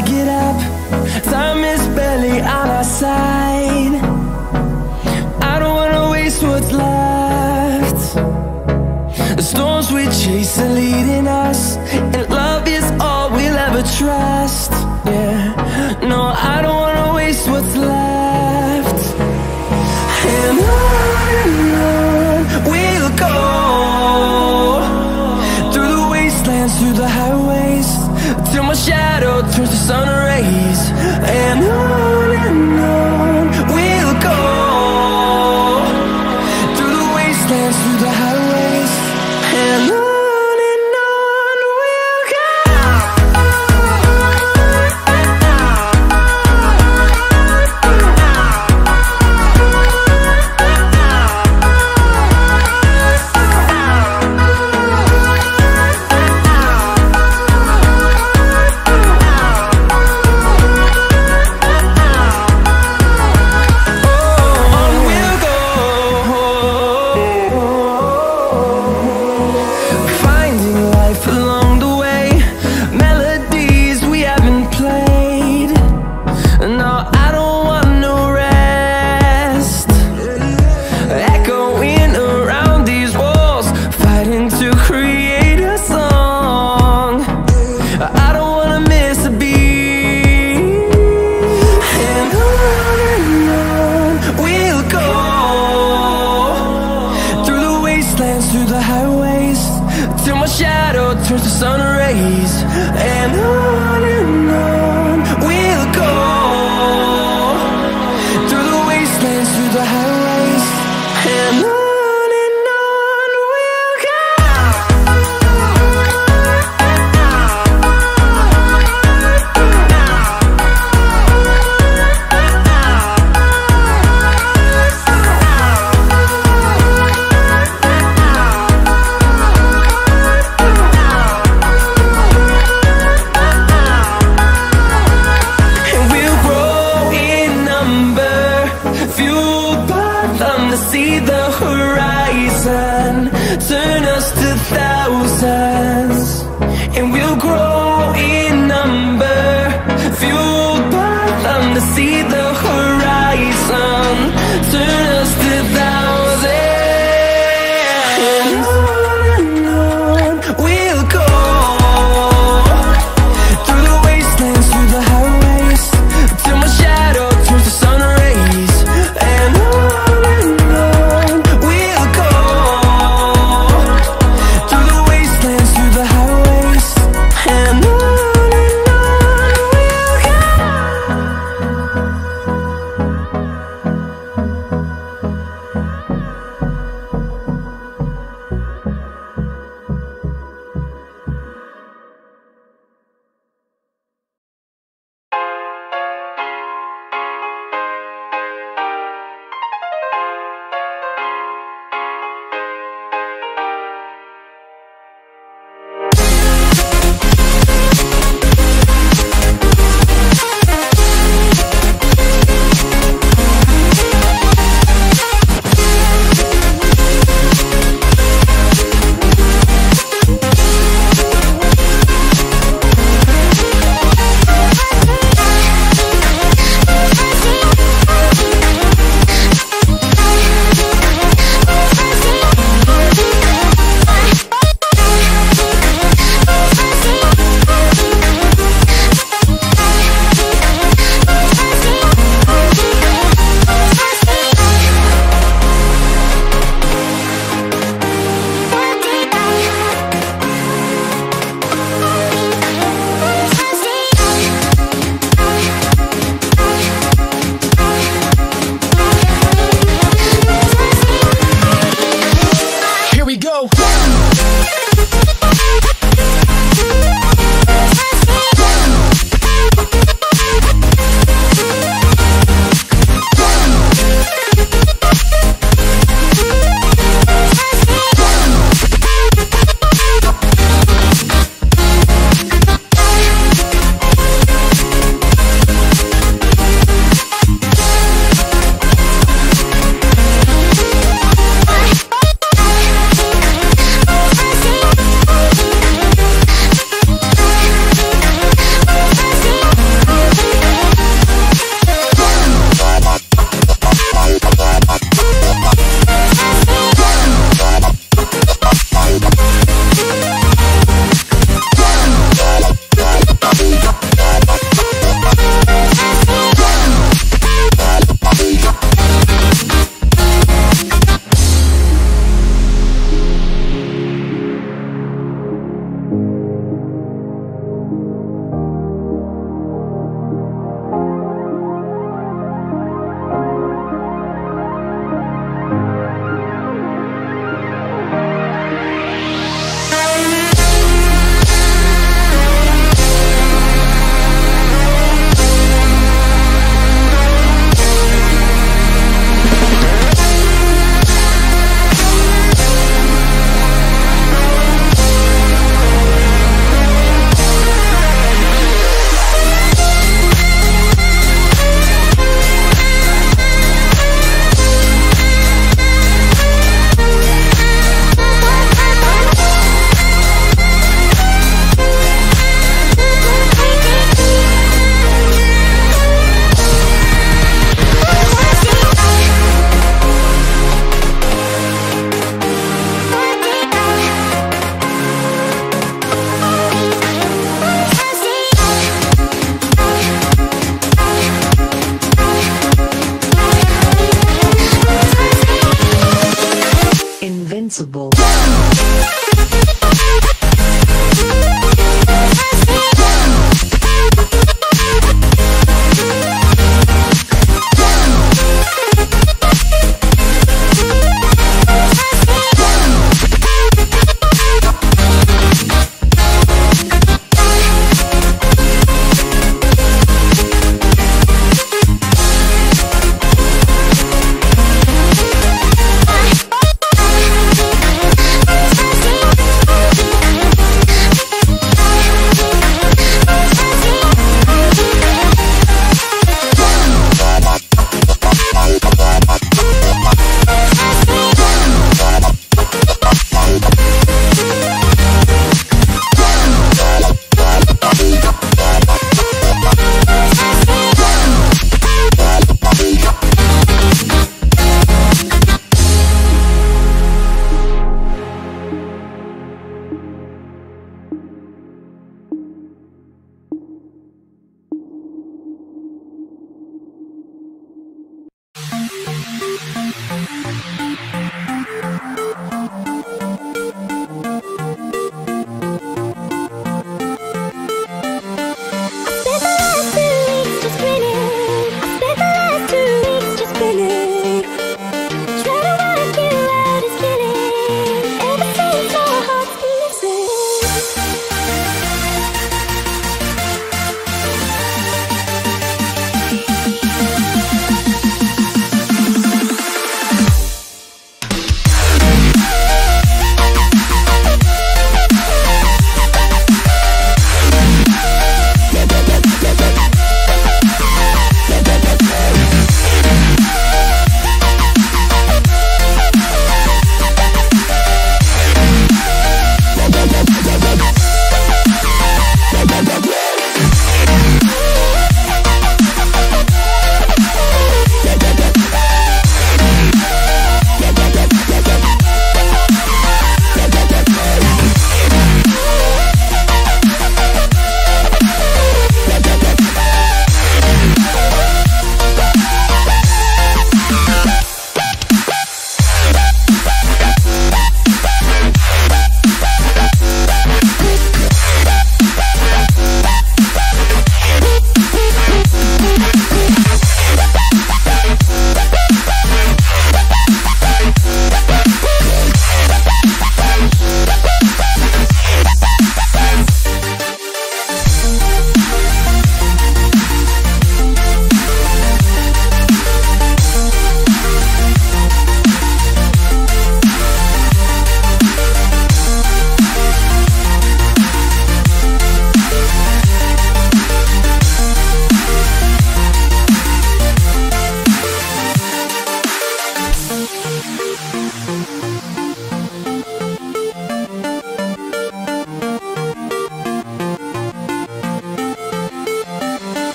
I get up, time is barely on our side. I don't wanna waste what's left. The storms we chase are leading us, and love is all we'll ever trust. Yeah, no, I don't wanna waste what's left. And on we'll go, through the wastelands, through the highways, till my shadow turns to sun rays. And on we'll go, through the wastelands, through the highways, and on.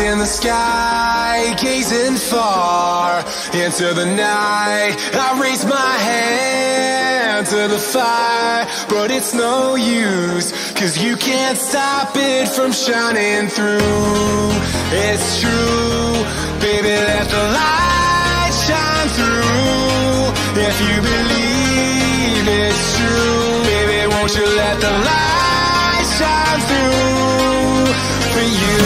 Eyes in the sky, gazing far into the night. I raise my hand to the fire, but it's no use, 'cause you can't stop it from shining through. It's true, baby, let the light shine through. If you believe it's true, baby, won't you let the light shine through for you?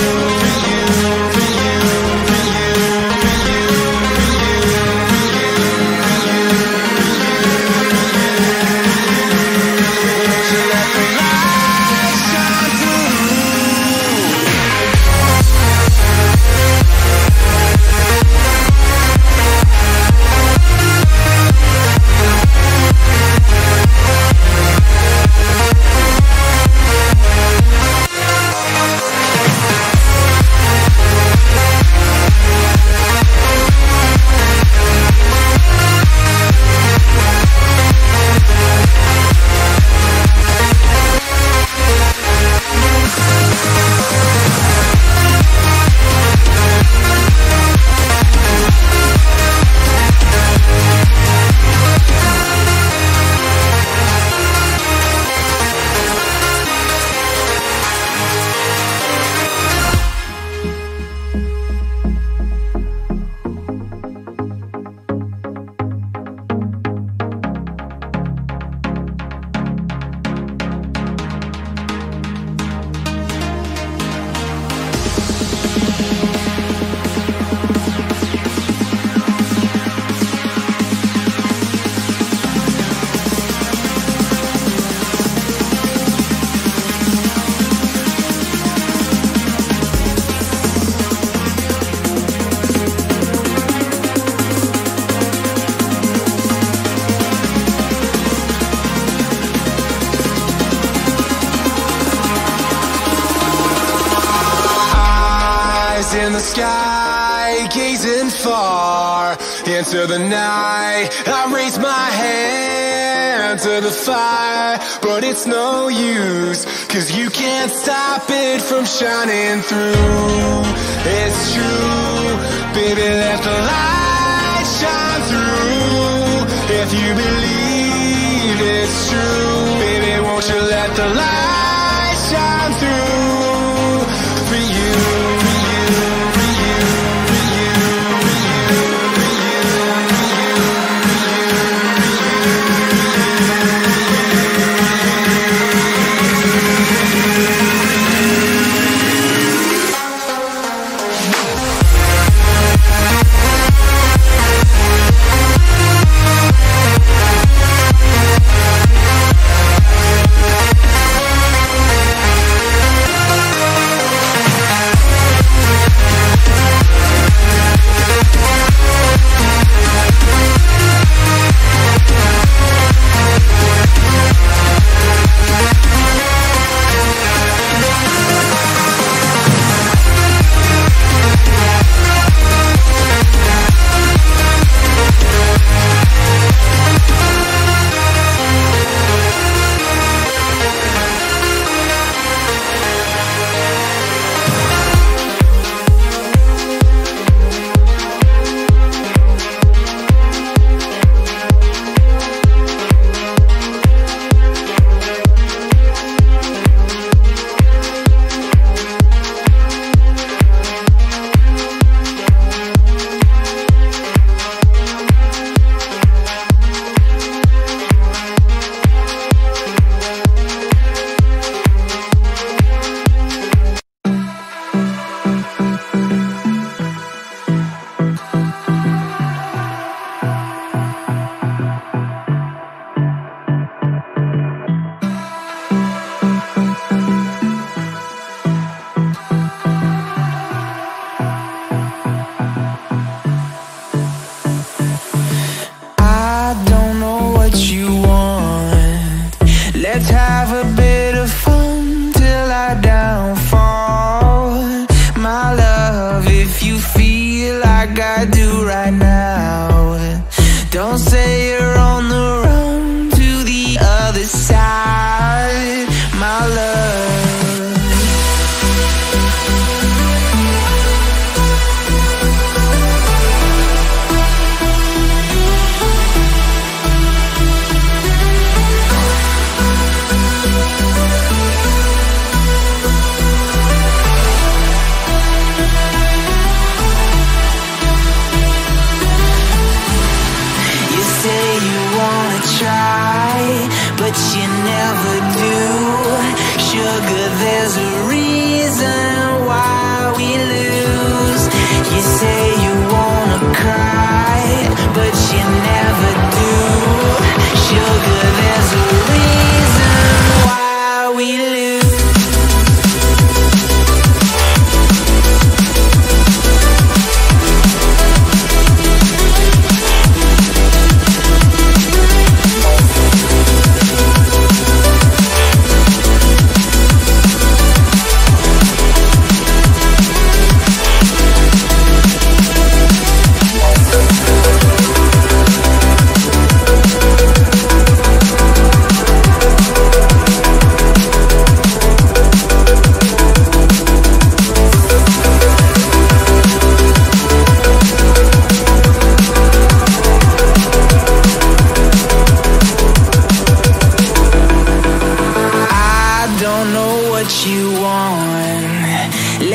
In the sky, gazing far into the night, I raise my hand to the fire, but it's no use, 'cause you can't stop it from shining through. It's true, baby, let the light shine through. If you believe it's true, baby, won't you let the light shine through for you? My love. try, but you never do. Sugar, there's a reason why we lose. You say you wanna cry, but you never do. Sugar, there's a reason why we lose.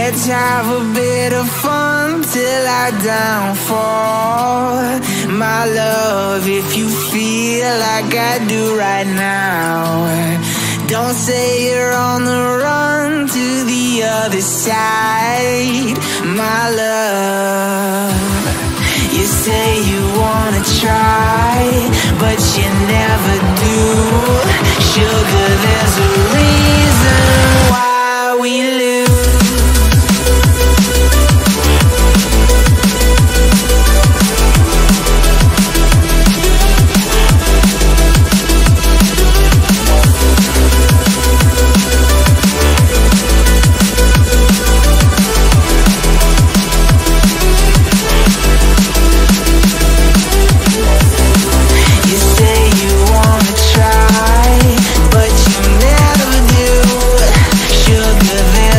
Let's have a bit of fun till I downfall. My love, if you feel like I do right now, don't say you're on the run to the other side. My love, you say you wanna try, but you never do. Sugar, there's a reason why we lose. Sugar, there's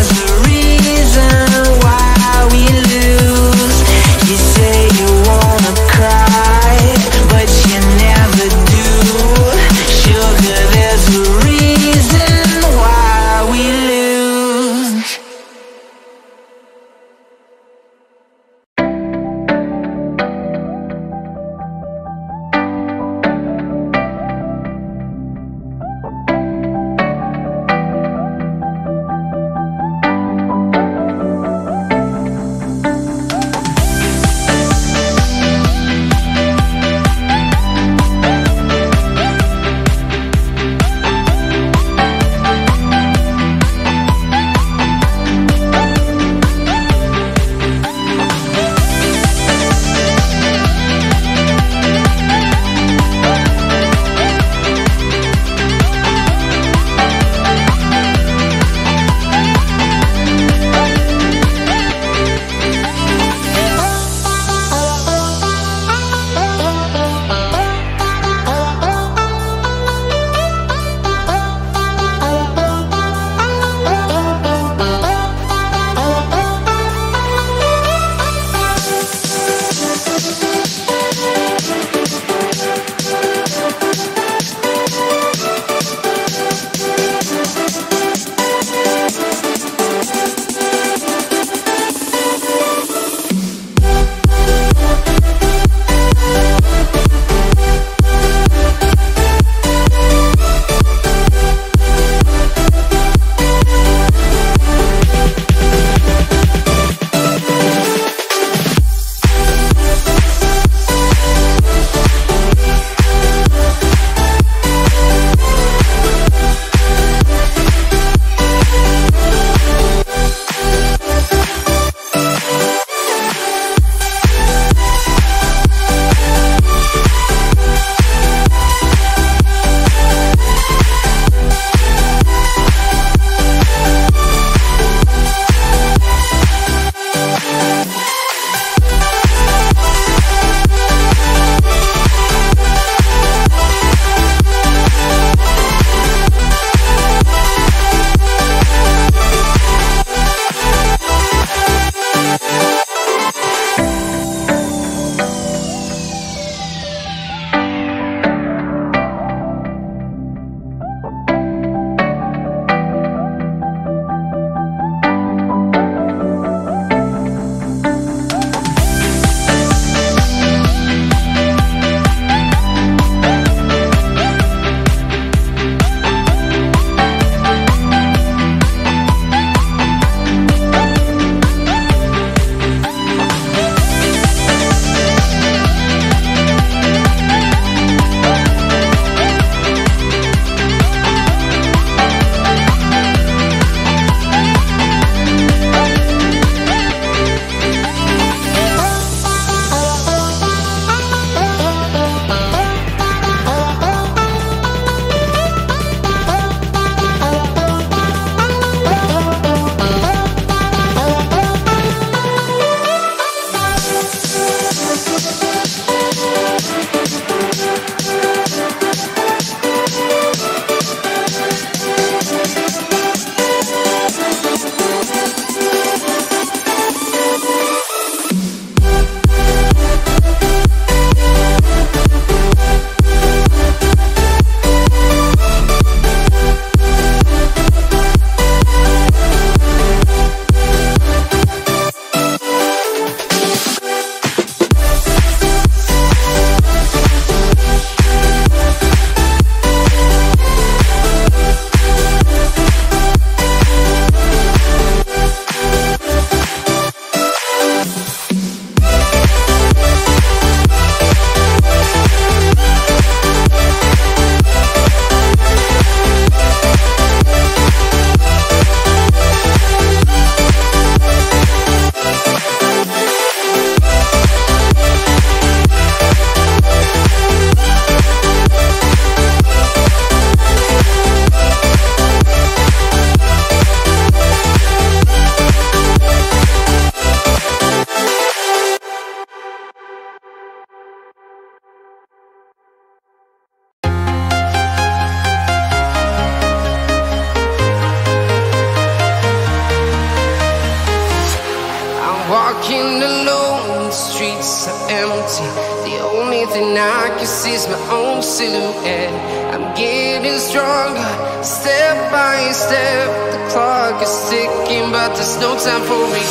It's so empty. The only thing I can see is my own silhouette. I'm getting stronger, step by step. The clock is ticking, but there's no time for me.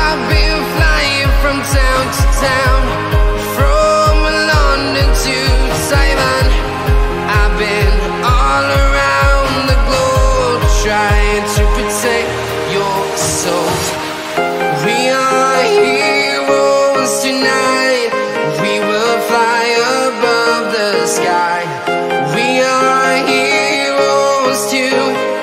I've been flying from town to town, from London to Taiwan. I've been all around the globe trying to protect your soul. We are heroes tonight. We will fly above the sky. We are heroes tonight.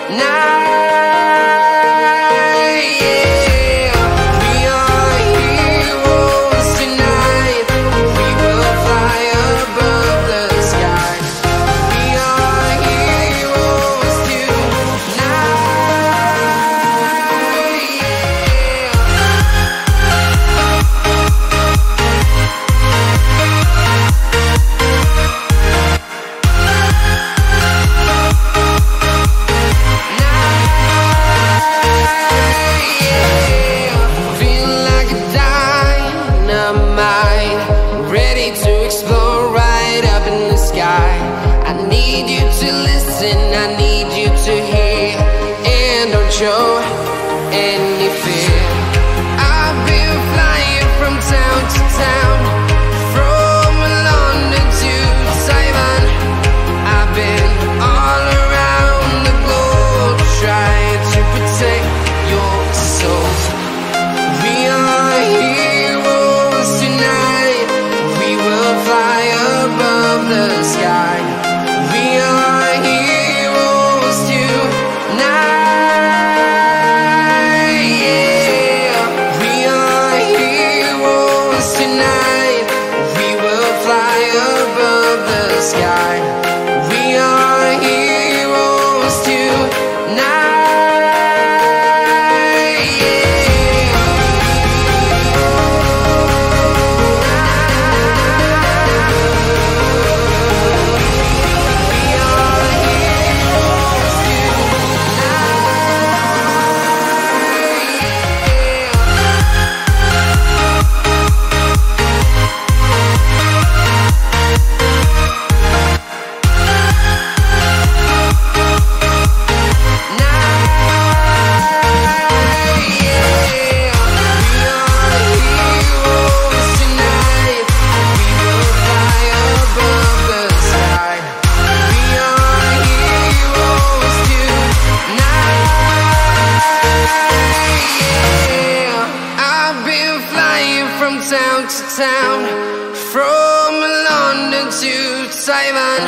From London to Taiwan,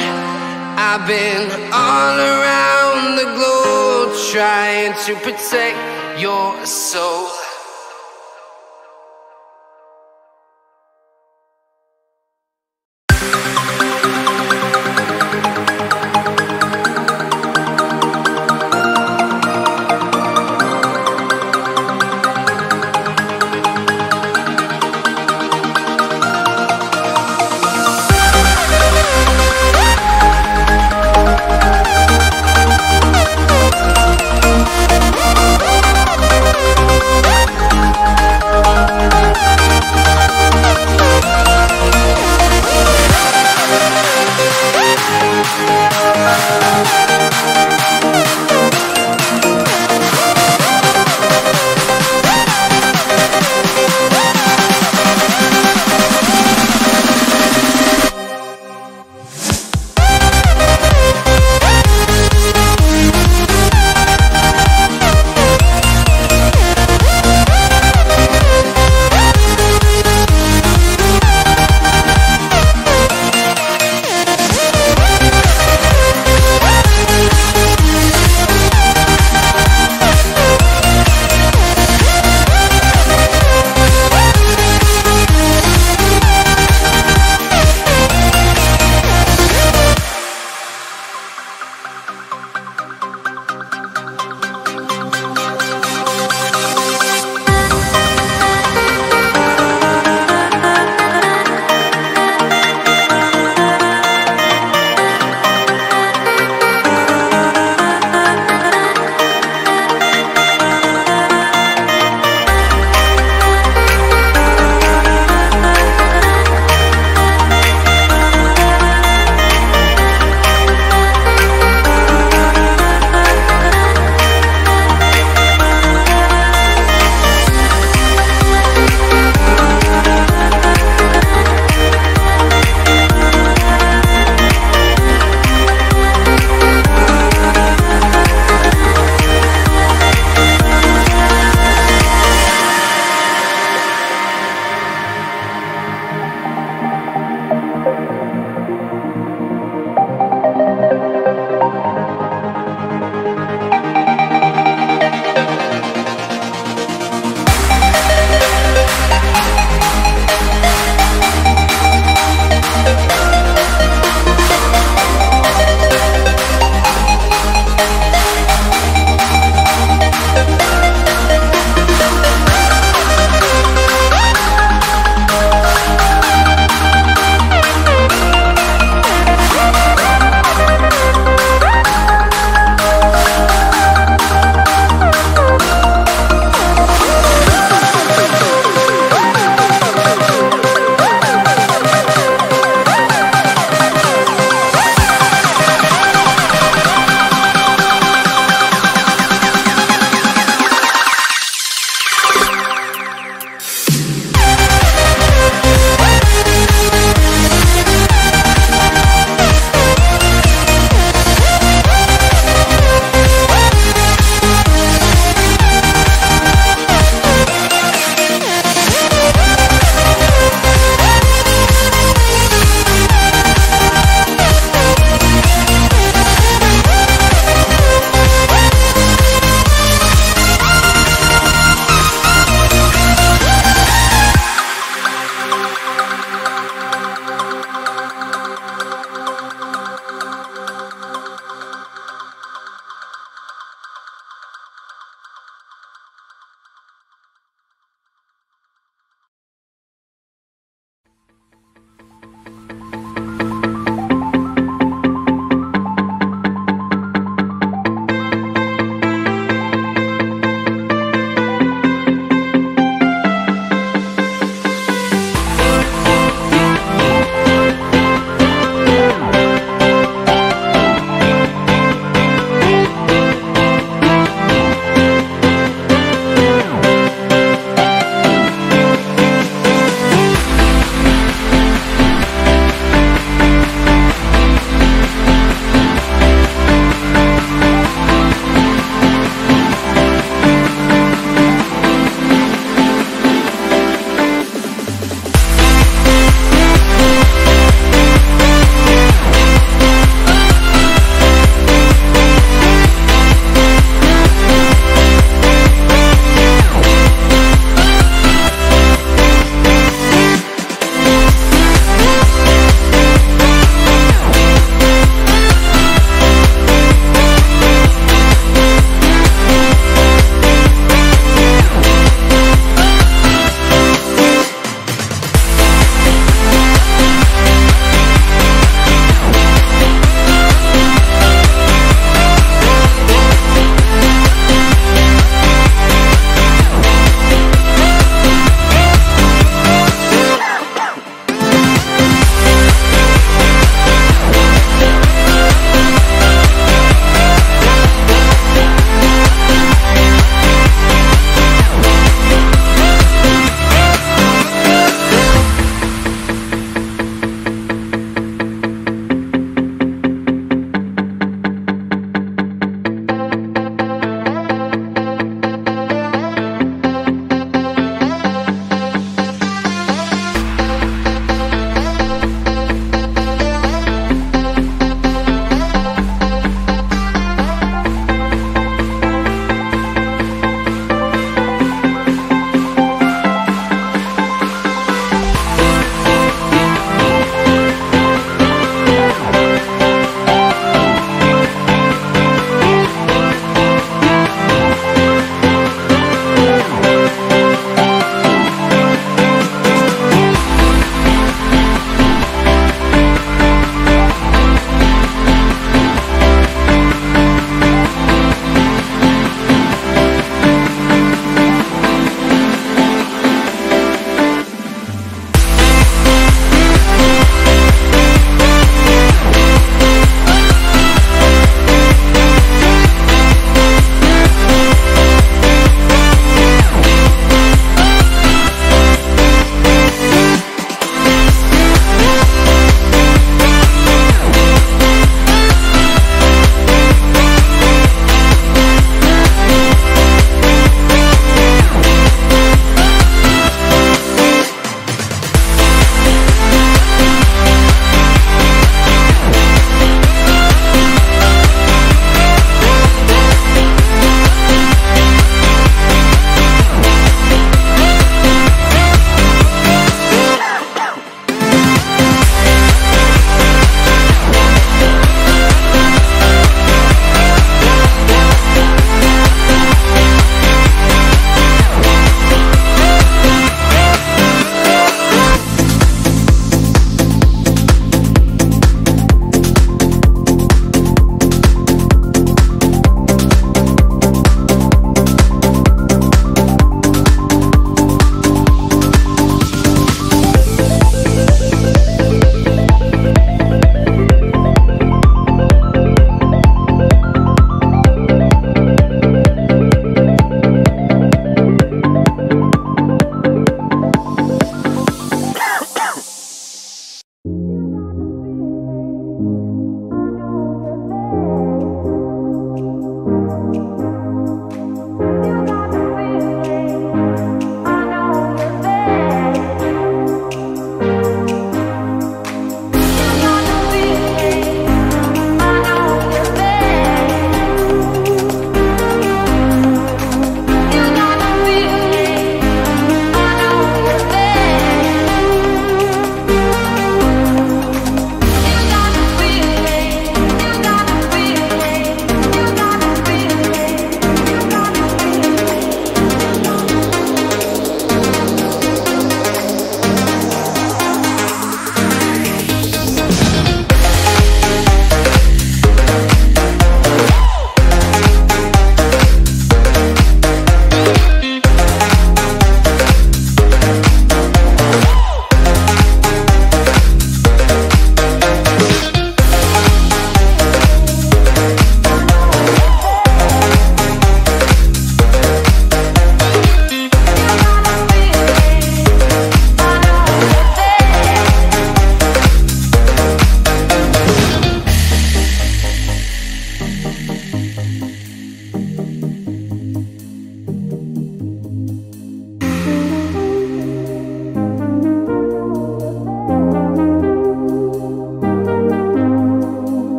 I've been all around the globe trying to protect your soul.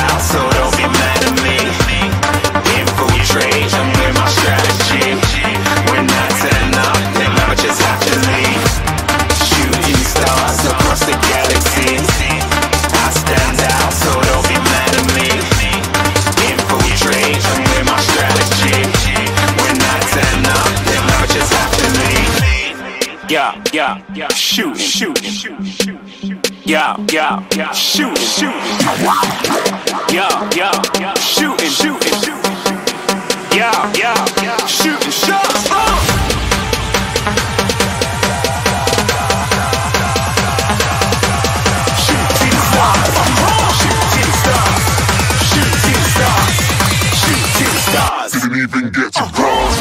out, so don't be mad at me. Infiltrate, I'm with my strategy. When I turn up, then I just have to leave. Shooting stars across the galaxy, I stand out, so don't be mad at me. Infiltrate, I'm with my strategy. When I turn up, then I just have to leave. Yeah, yeah, yeah, shoot, shoot, shoot, shoot, shoot. Yeah, yeah, yeah, shooting, shooting. Yeah, yeah, yeah, shooting, shooting, shooting. Yeah, yeah, yeah, shooting, shooting. Shooting stars, shooting stars, shooting stars, shooting stars. Didn't even get to cross.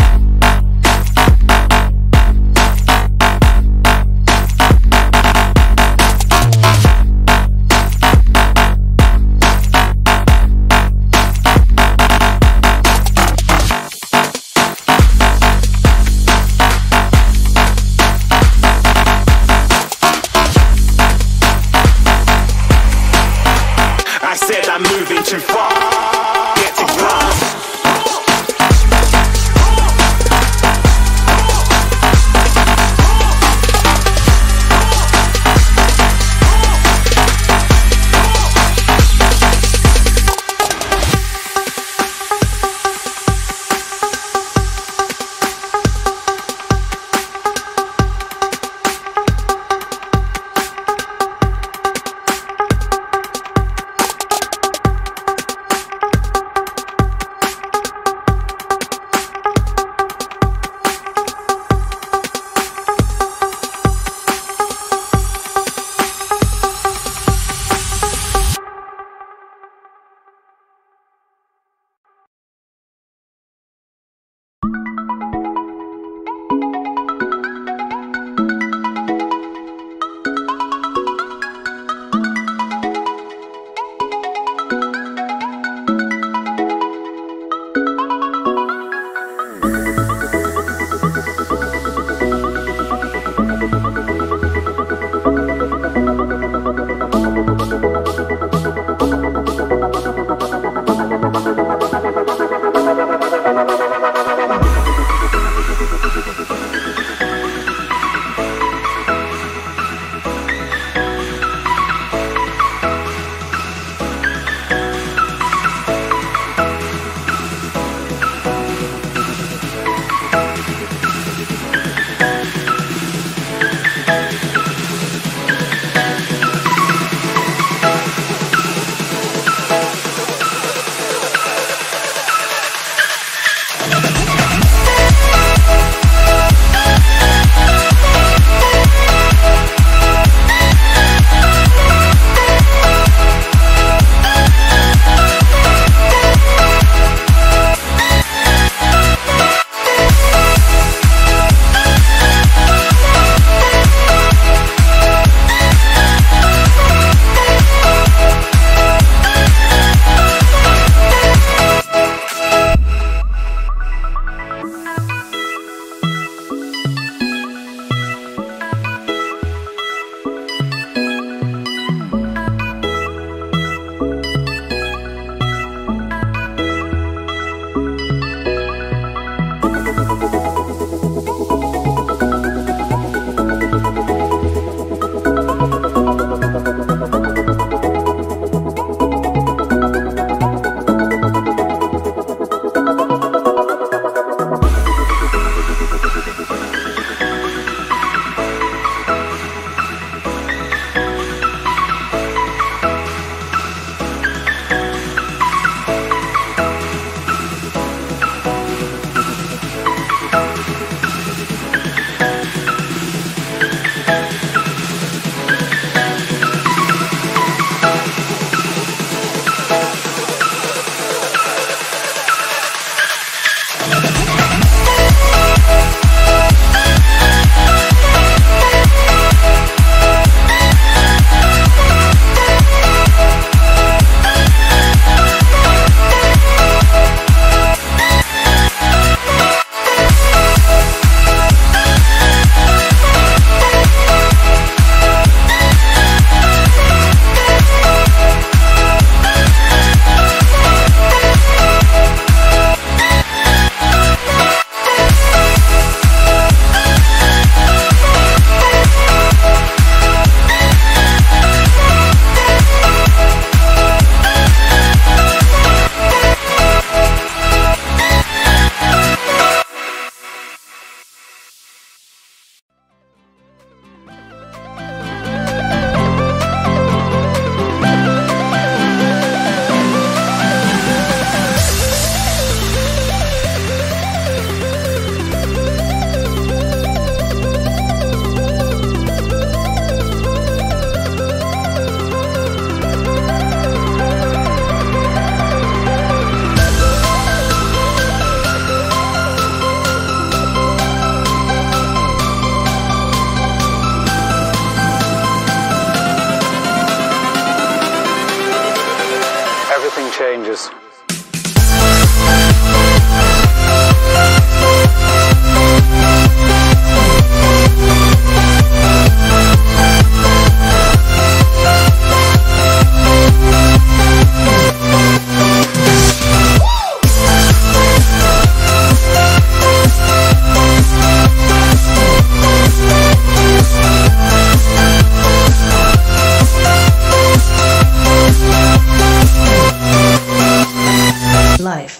life. Life.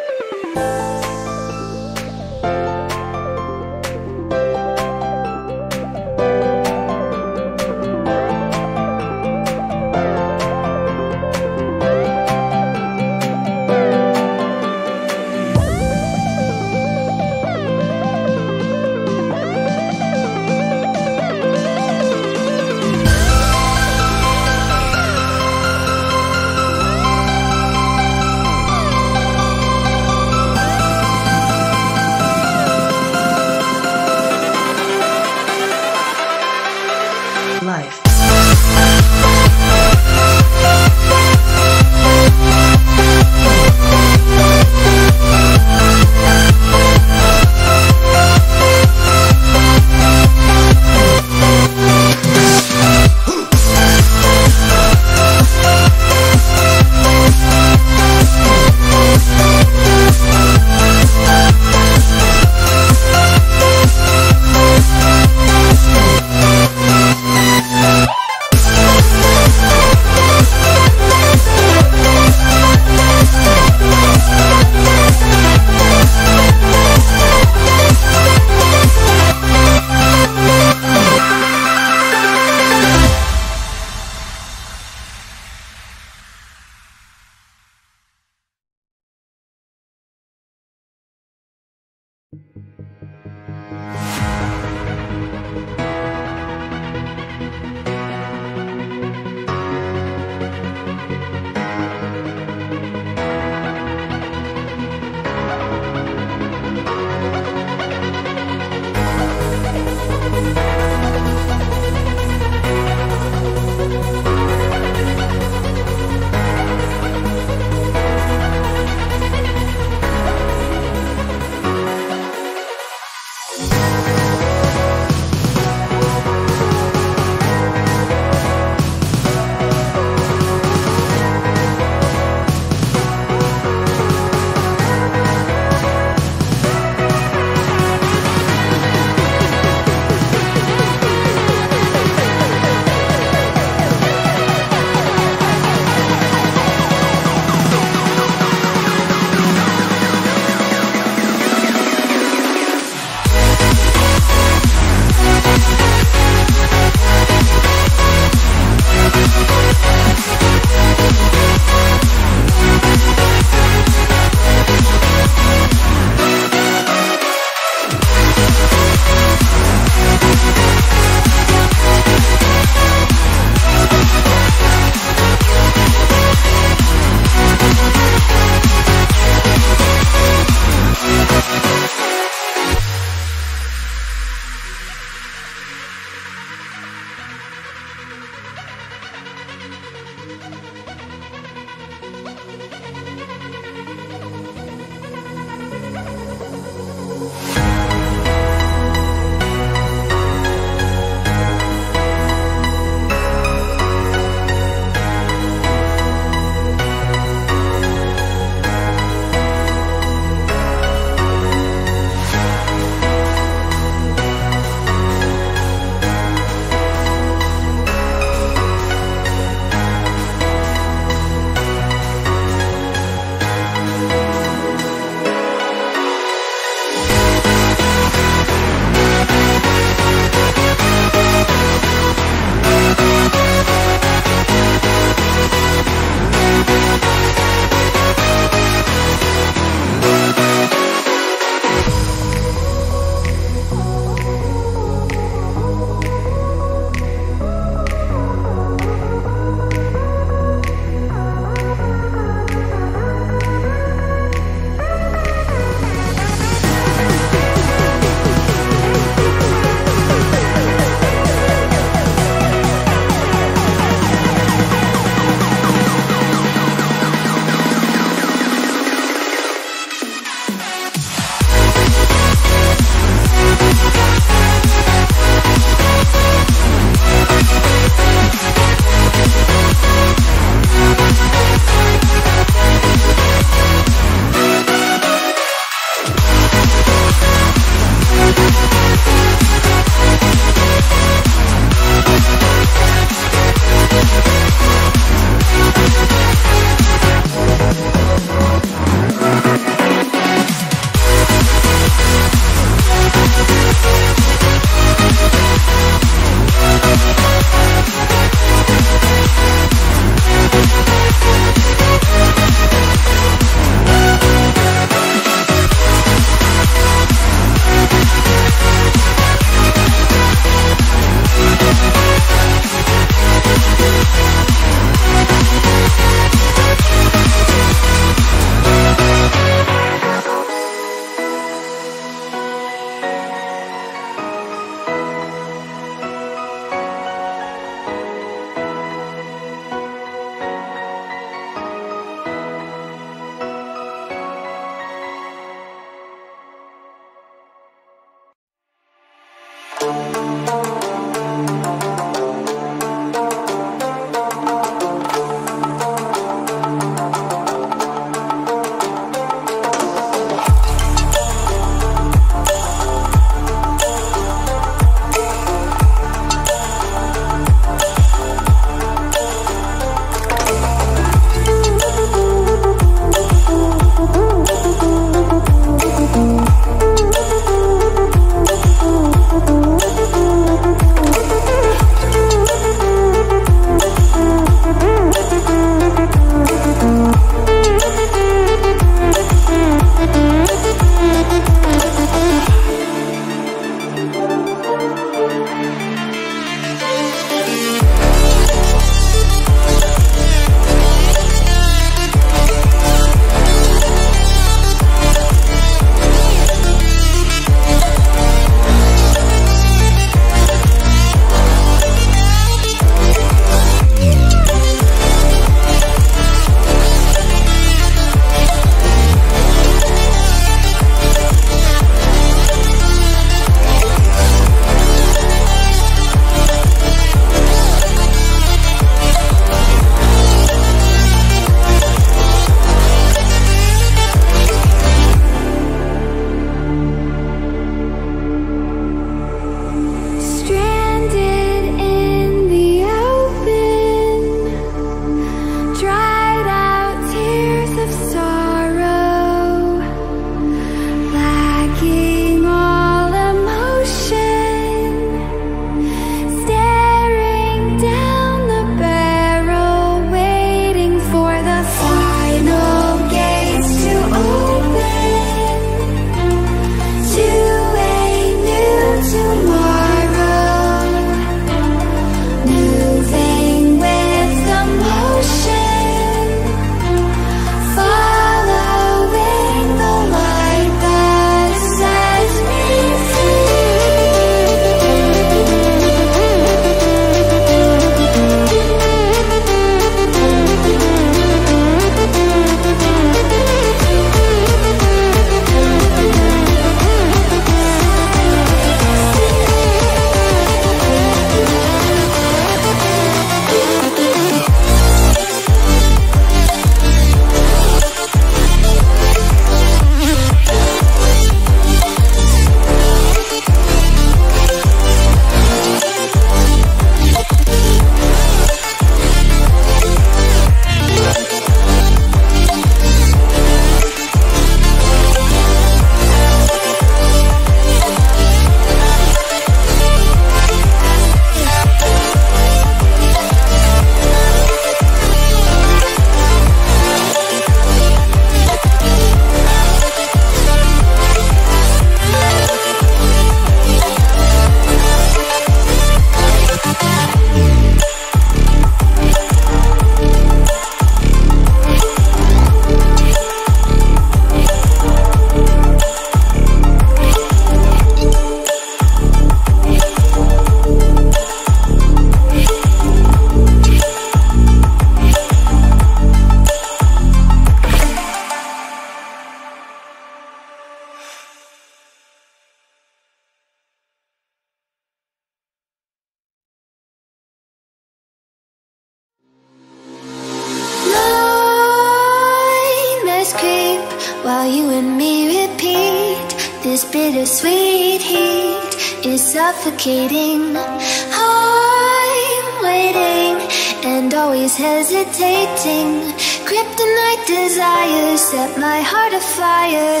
bittersweet heat is suffocating. I'm waiting and always hesitating. Kryptonite desires set my heart afire.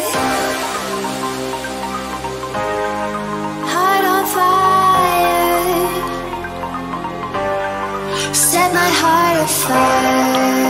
Heart on fire. Set my heart afire.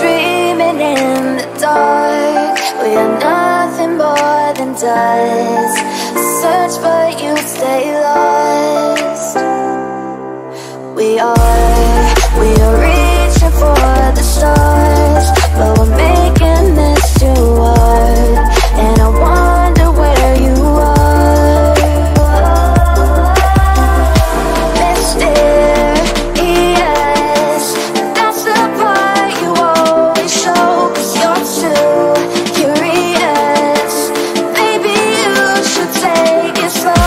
dreaming in the dark. We are nothing more than dust. Search but you stay lost. We are reaching for the stars, but we're making this too hard. And I wonder where you are. Mysterious, that's the part you always show. You're too curious, maybe you should take it slow.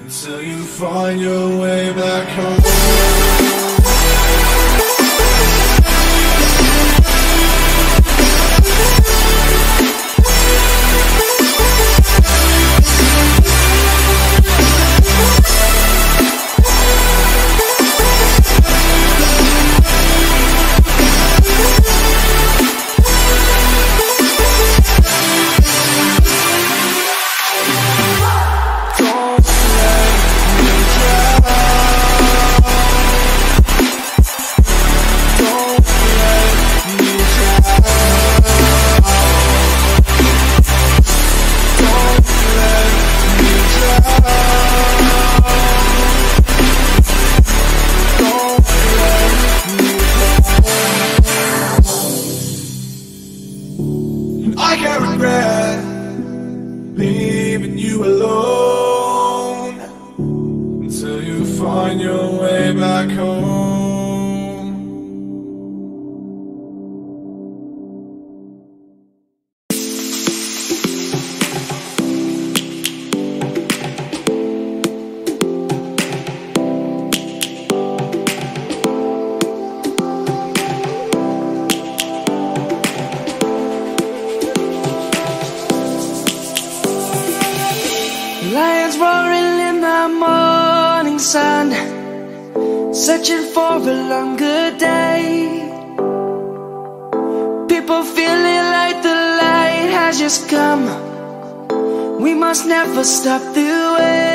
until you find your way back home. I can't regret leaving you alone until you find your way back home. Lions roaring in the morning sun, searching for a longer day. People feeling like the light has just come. We must never stop the way.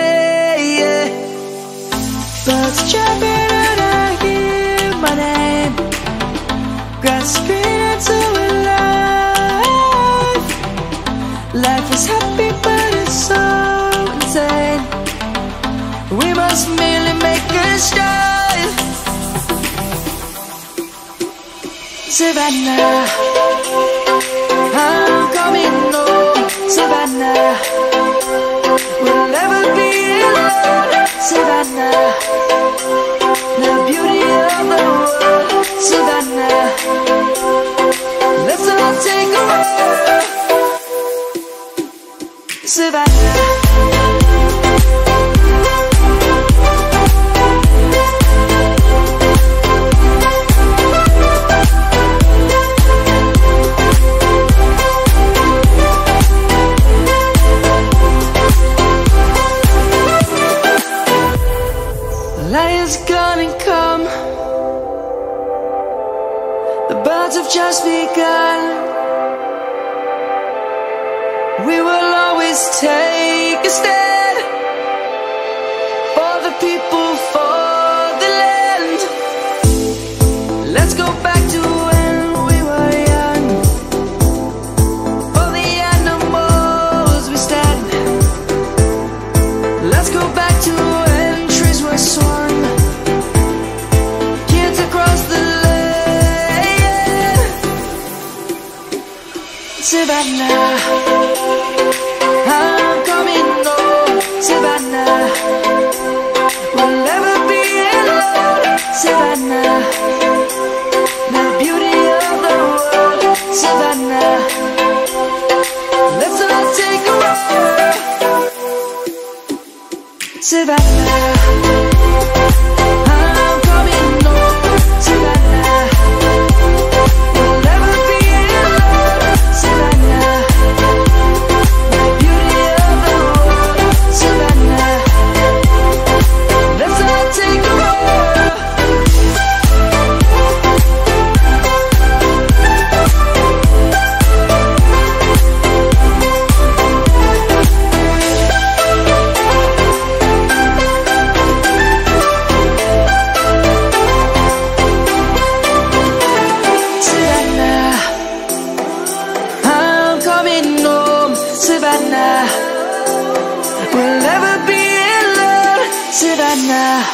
Birds chirping and I hear my name, grasping into a life. Life is happy but it's so, we must merely make a start. Savannah, I'm coming home. Savannah, we'll never be alone. Savannah, the beauty of the world. Savannah, let's all take a walk. Savannah. Lion's gonna come, the birds have just begun. We will always take a stand for the people, for the land. Let's go back to when we were young, for the animals we stand. Let's go back to when trees were swung. Savannah, I'm coming home. Savannah, we'll never be alone. Savannah, the beauty of the world. Savannah, let's all take a walk. Savannah. Savannah, we'll never be alone. Savannah.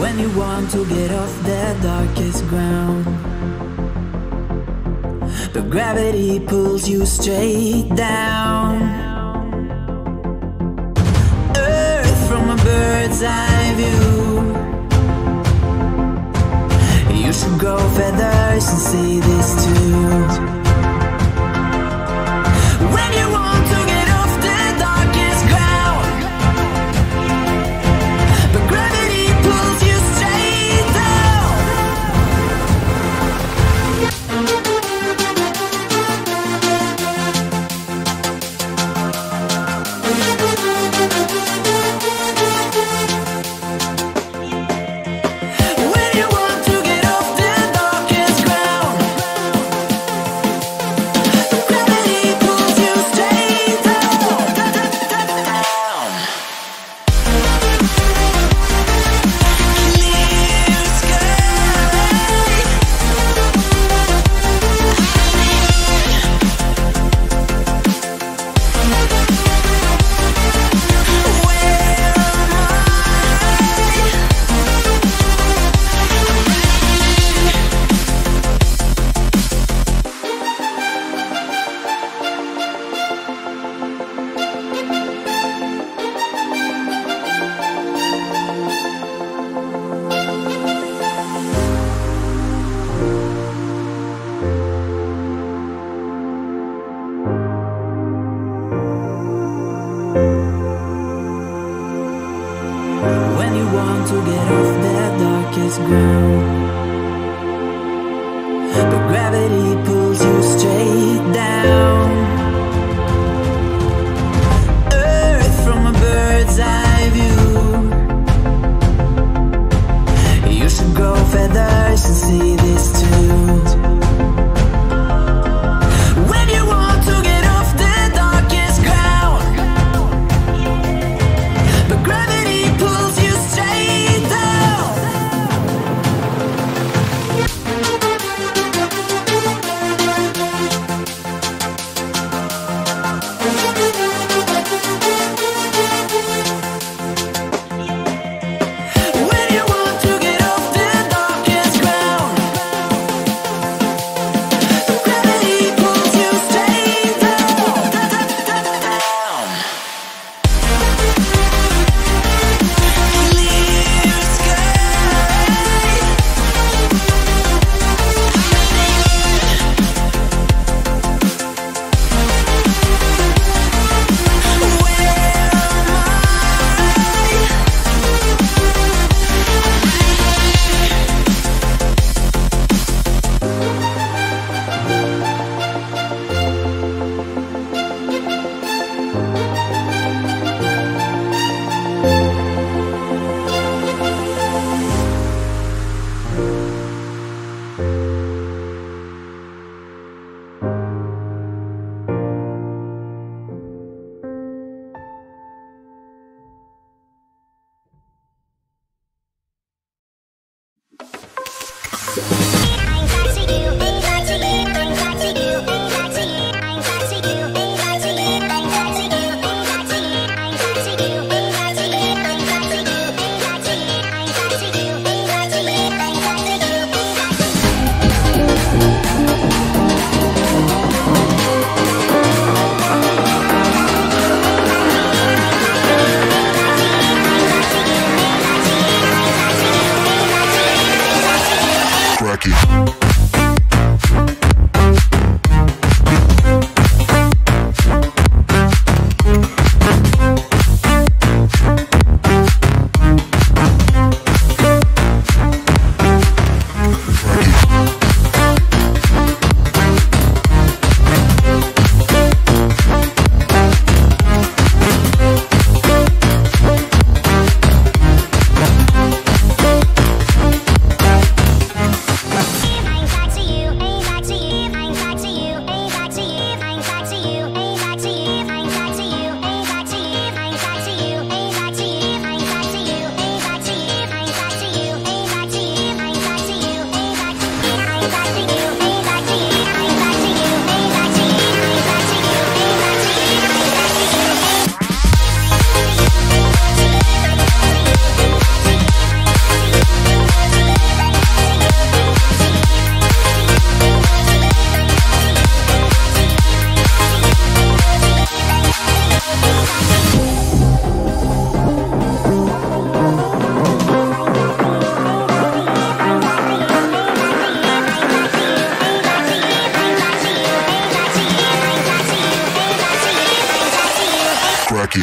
When you want to get off the darkest ground, The gravity pulls you straight down. Earth from a bird's eye view. You should grow feathers and see this too. When you want to get off that darkest ground, but gravity pulls you straight down. Earth from a bird's eye view. You should grow feathers and see this too. Rocky.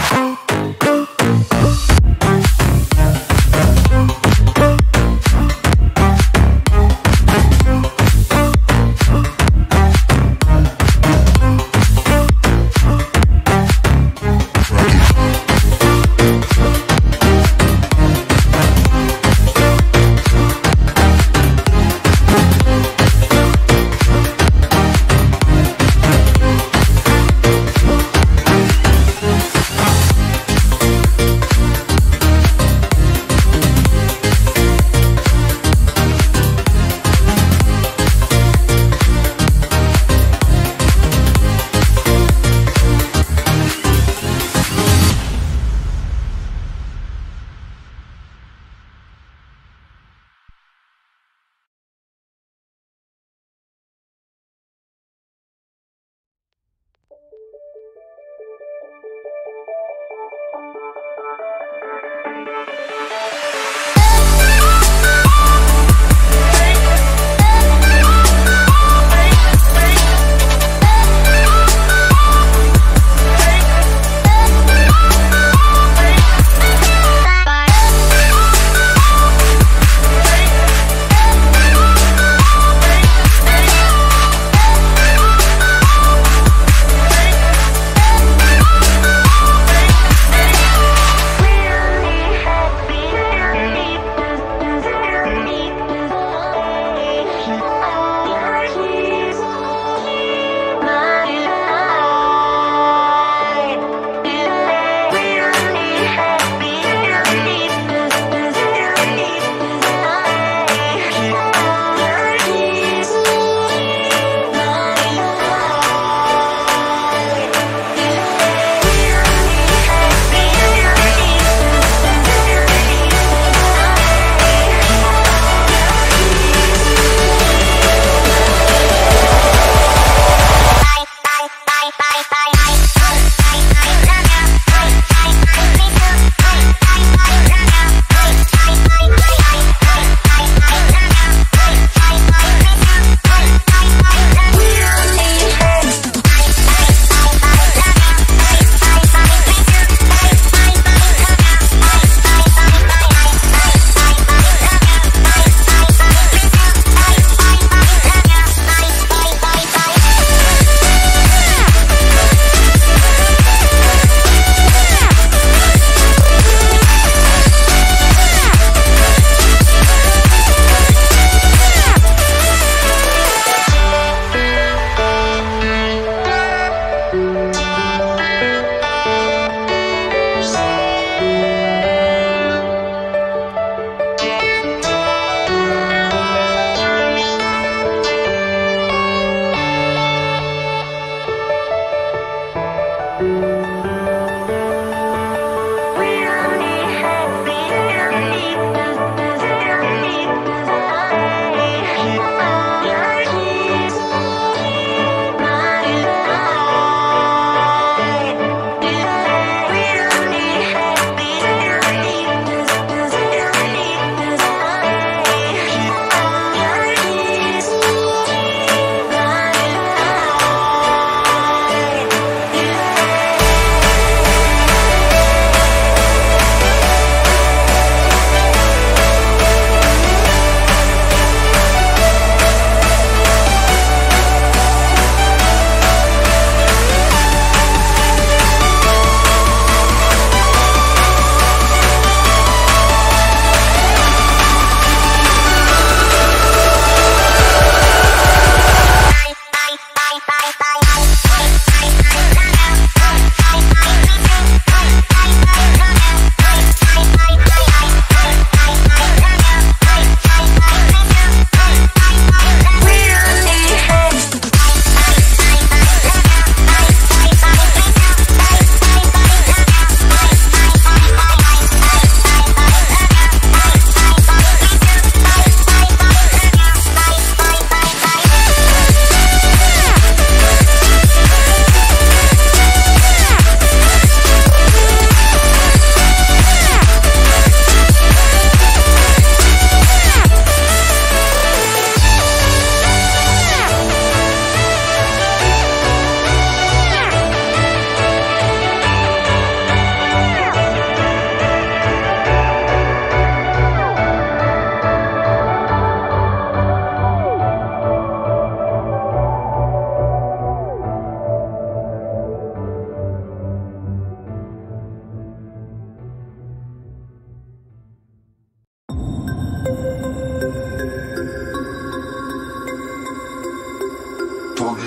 We about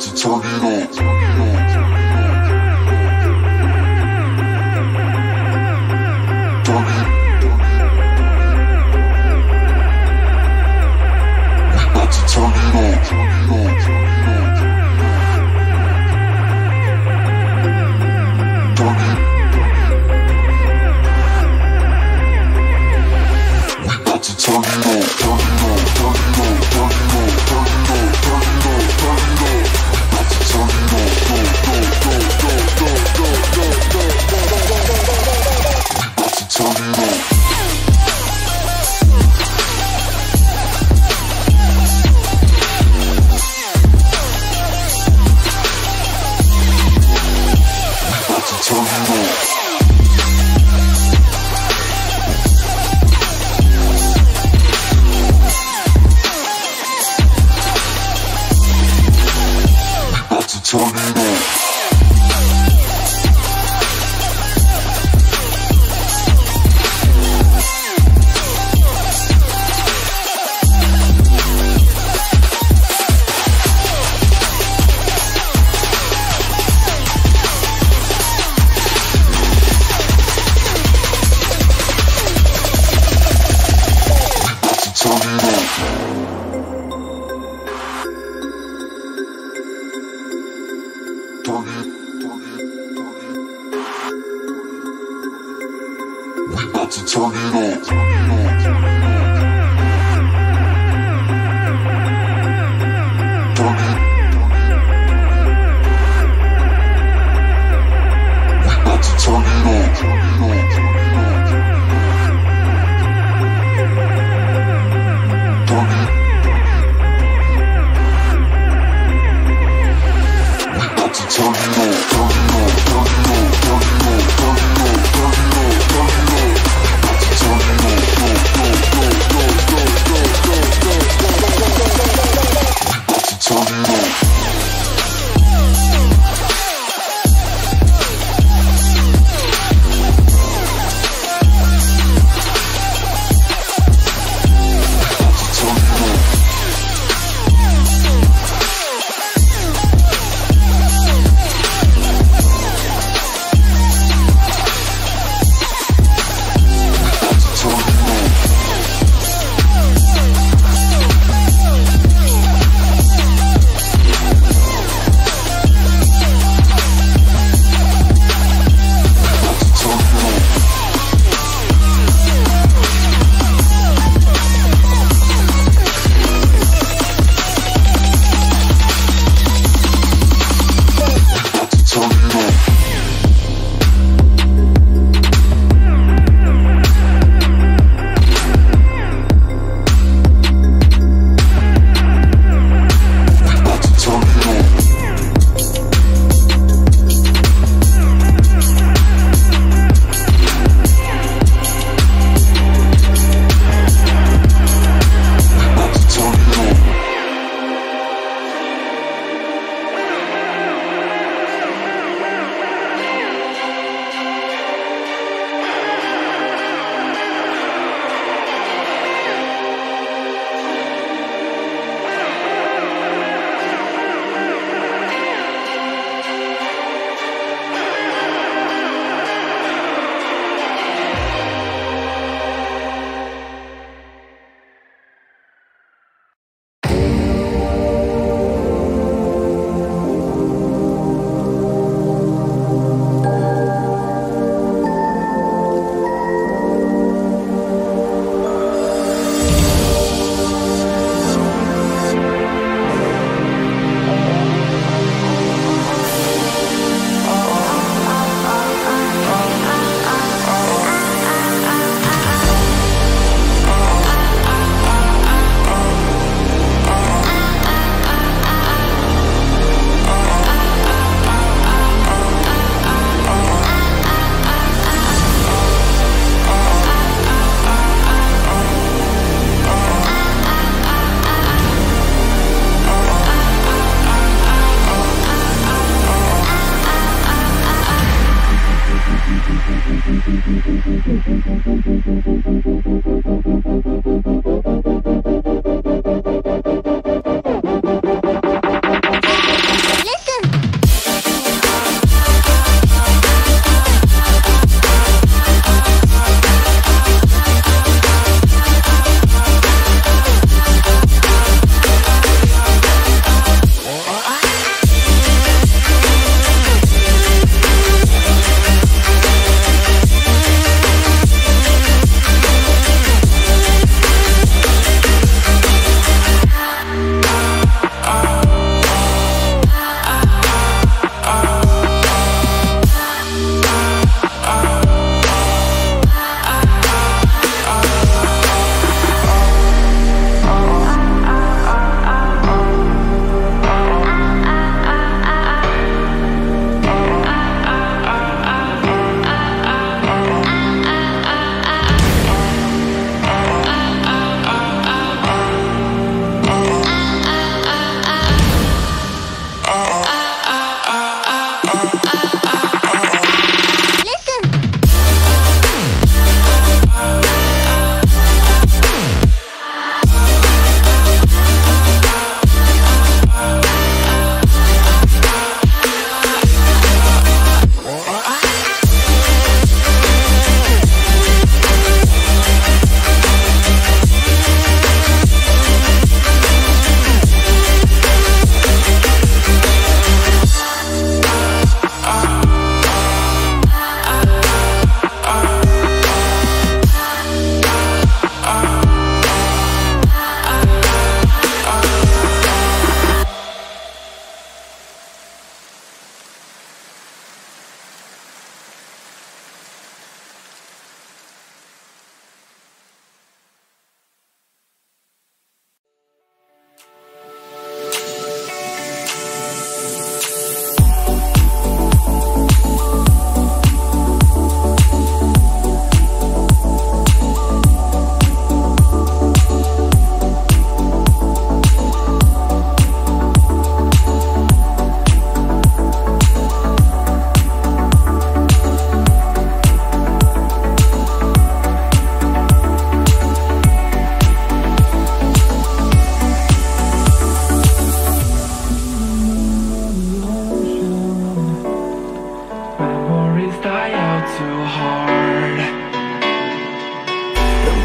to turn it up. We about to turn it up.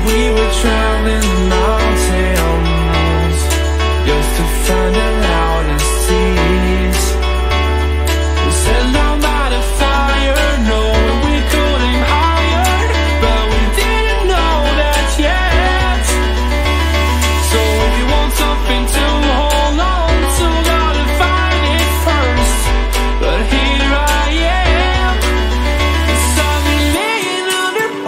We were drowning in mountains just to find an outer seas. We set light by the fire, no, we could aim higher, but we didn't know that yet. So if you want something to hold on to, gotta find it first. But here I am,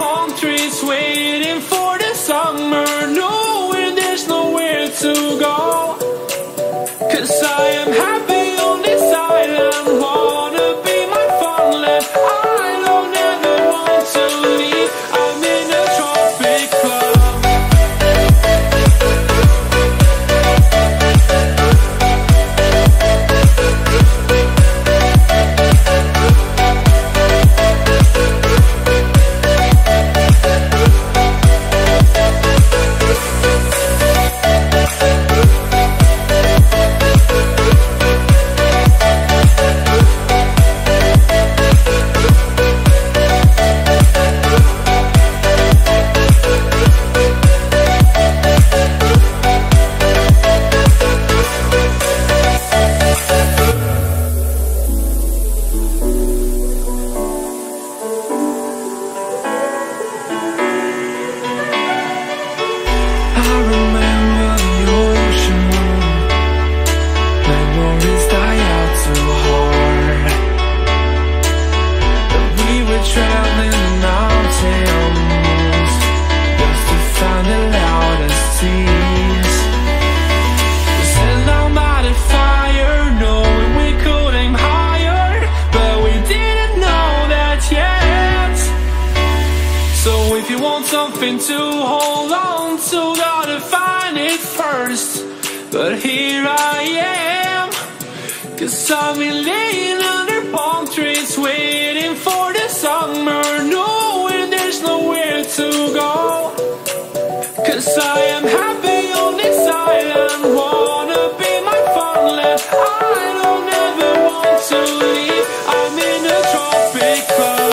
suddenly under palm trees, waiting for summer, knowing there's nowhere to go, 'cause I am happy on this island. Wanna be my farmland, I don't ever want to leave. I'm in a tropic something to hold on to, gotta find it first. But here I am, 'cause I'm laying under palm trees, waiting for the summer, knowing there's nowhere to go, 'cause I am happy on this island. Wanna be my farmland, I don't ever want to leave. I'm in a tropic club.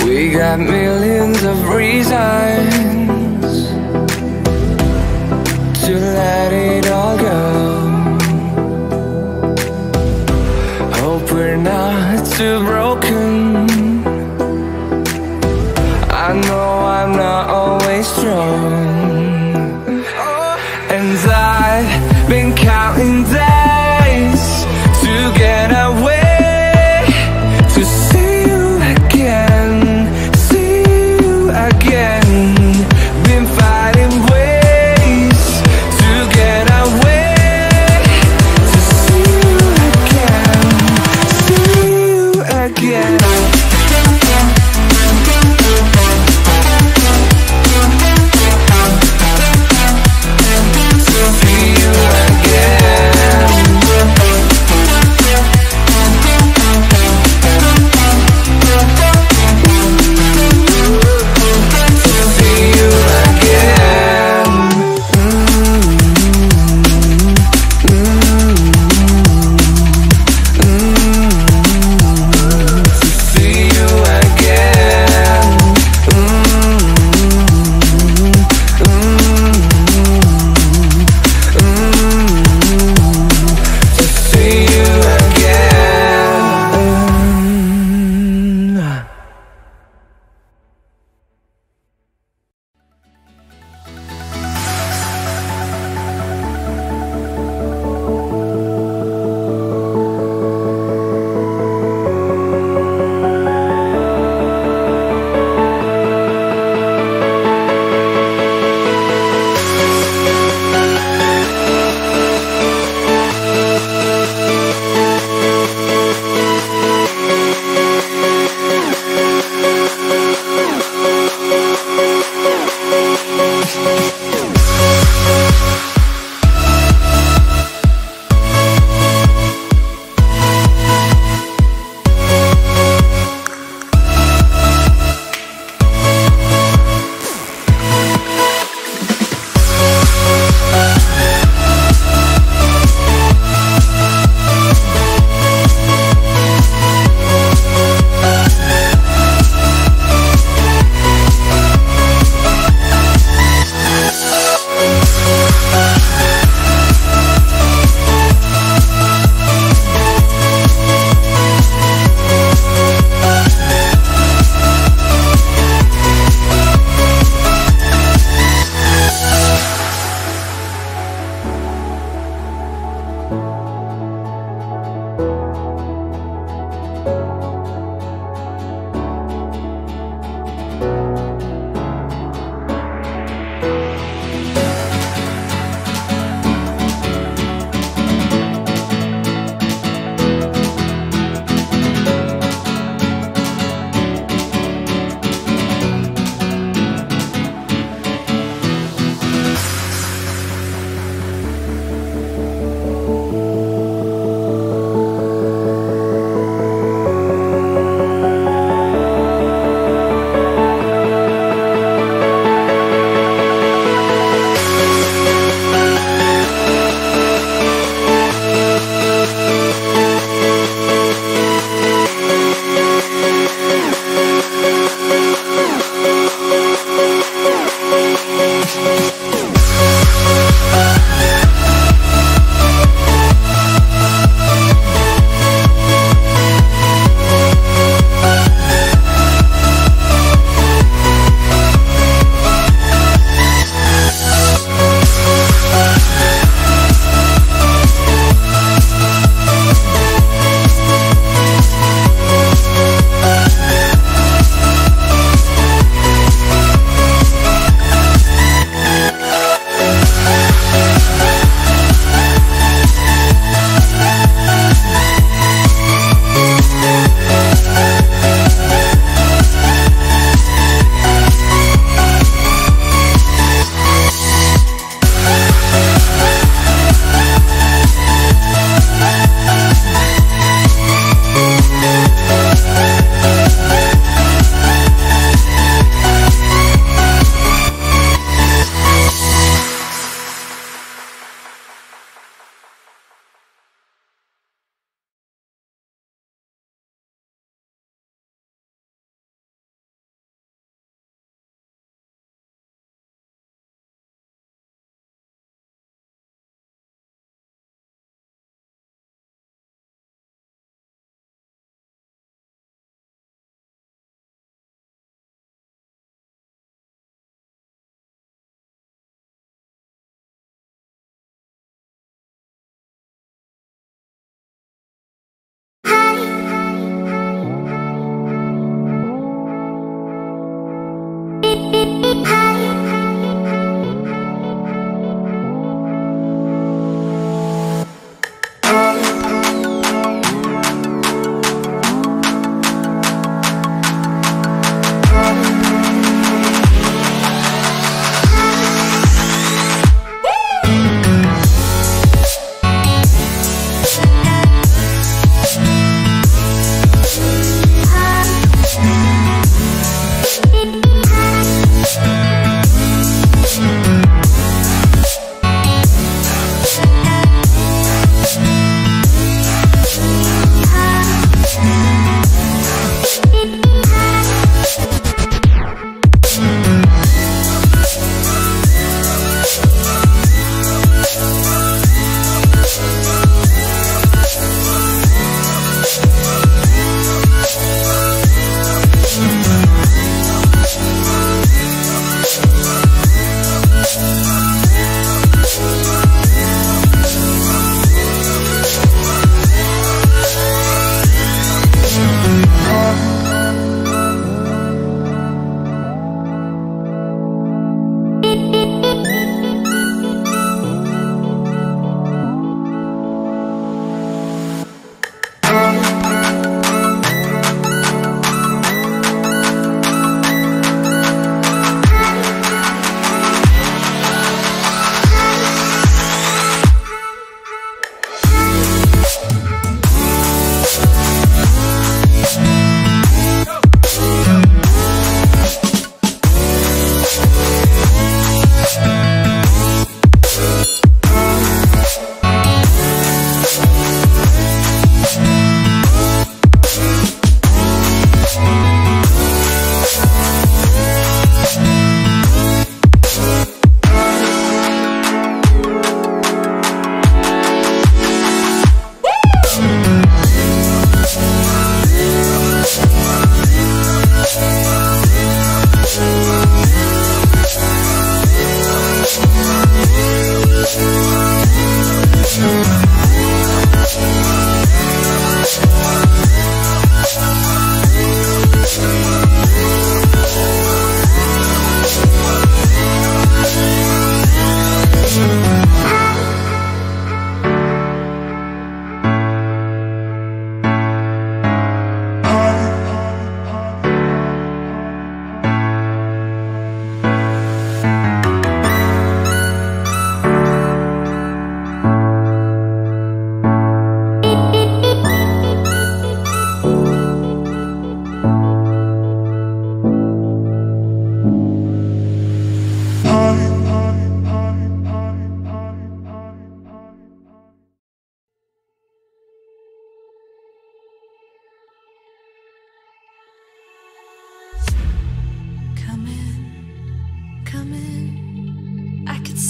We got millions of reasons to let it all go. Hope we're not too broken. I know I'm not always strong. And I've been counting days to get away, to see.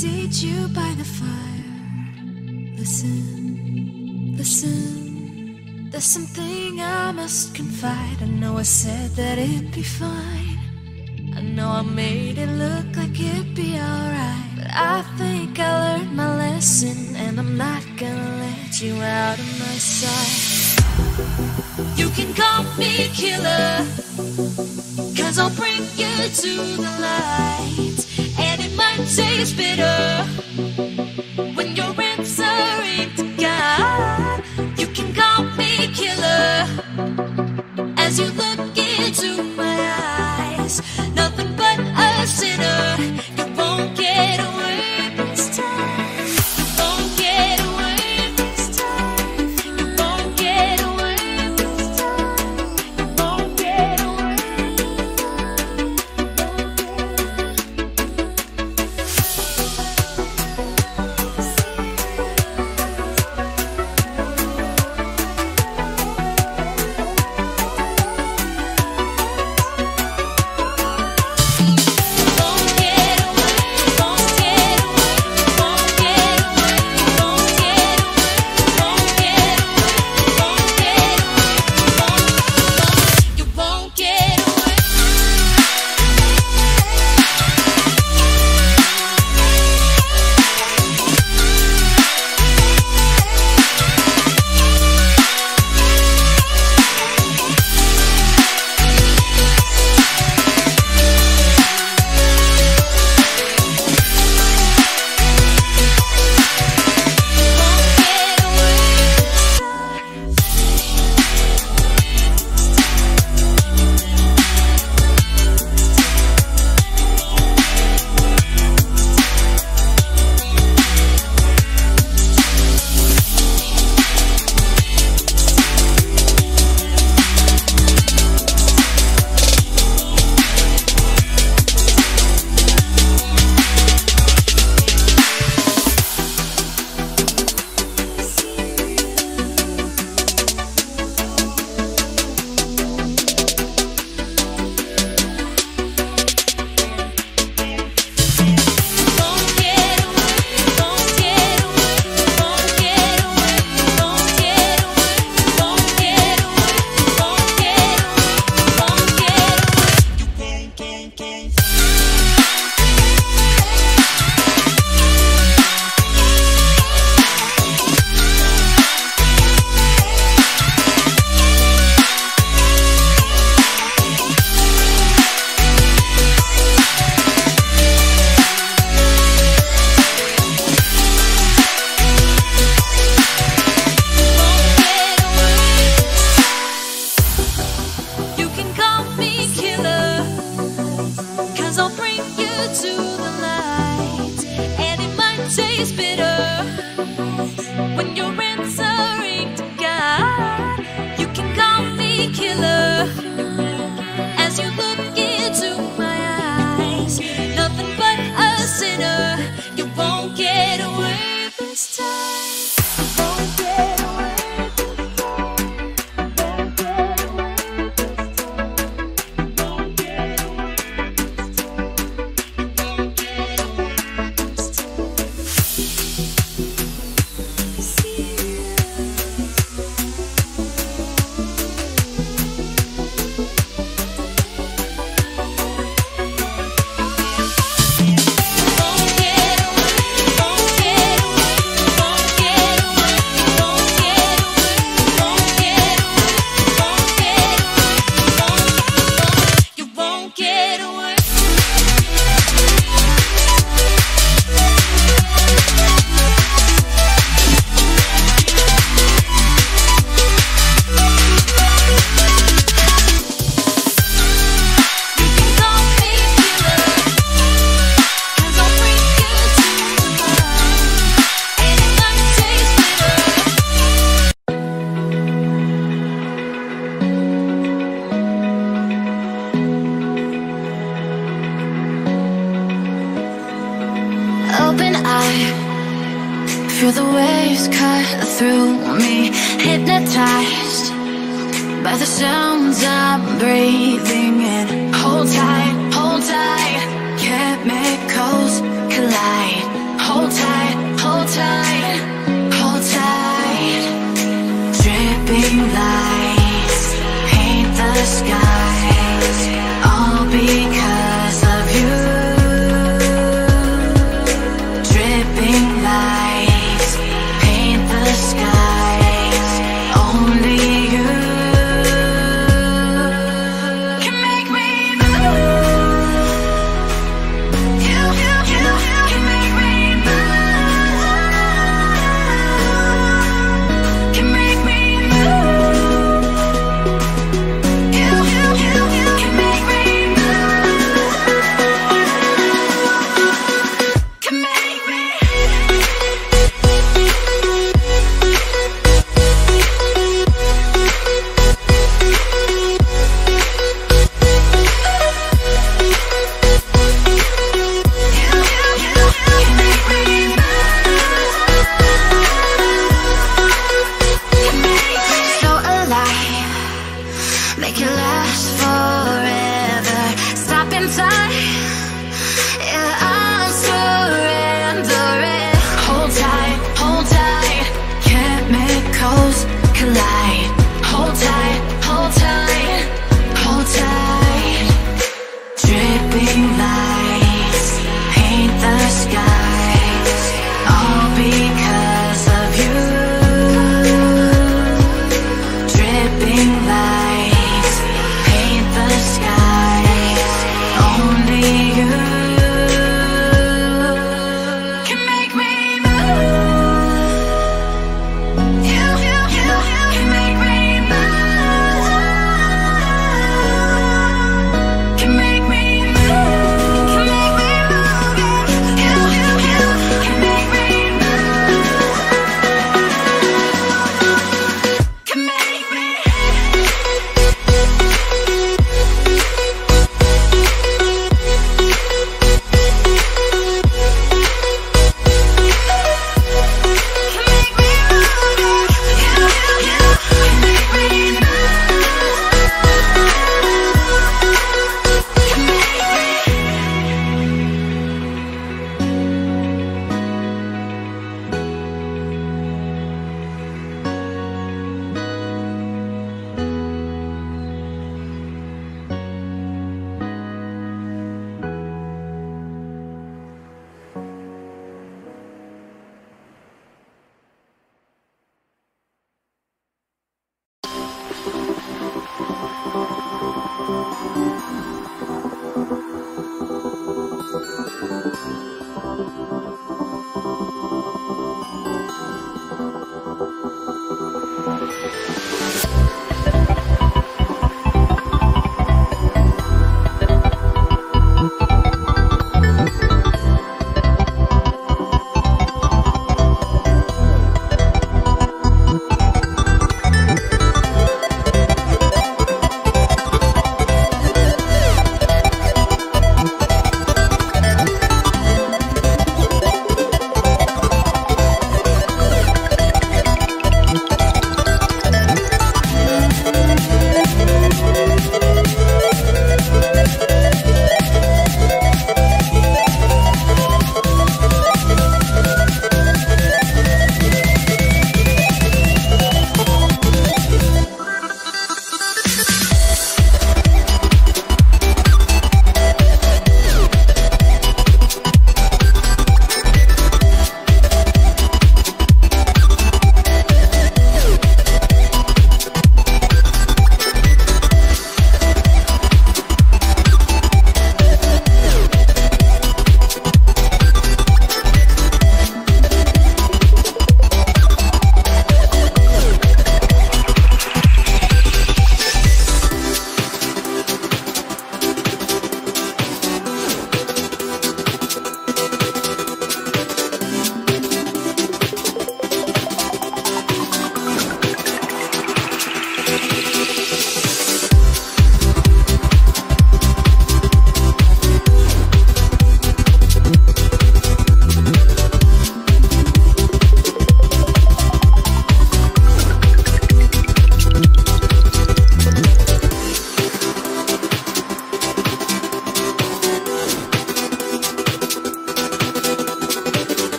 seat you by the fire. Listen, listen, there's something I must confide. I know I said that it'd be fine, I know I made it look like it'd be alright, but I think I learned my lesson, and I'm not gonna let you out of my sight. You can call me killer, 'cause I'll bring you to the light. And it might taste bitter when your answer ain't to God. You can call me killer as you look into my eyes. Nothing but a sinner. You won't get away this time. You won't get away this time. You won't get away this time. You won't get away this time. You won't taste bitter when you're answering to God. You can call me killer as you look into my eyes. Nothing but a sinner. You won't get away this time. You won't get away this time. You won't get away this time. You won't get away this time. You won't get away this time. Feel the waves cut through me, hypnotized by the sounds I'm breathing in. Hold tight, chemicals collide.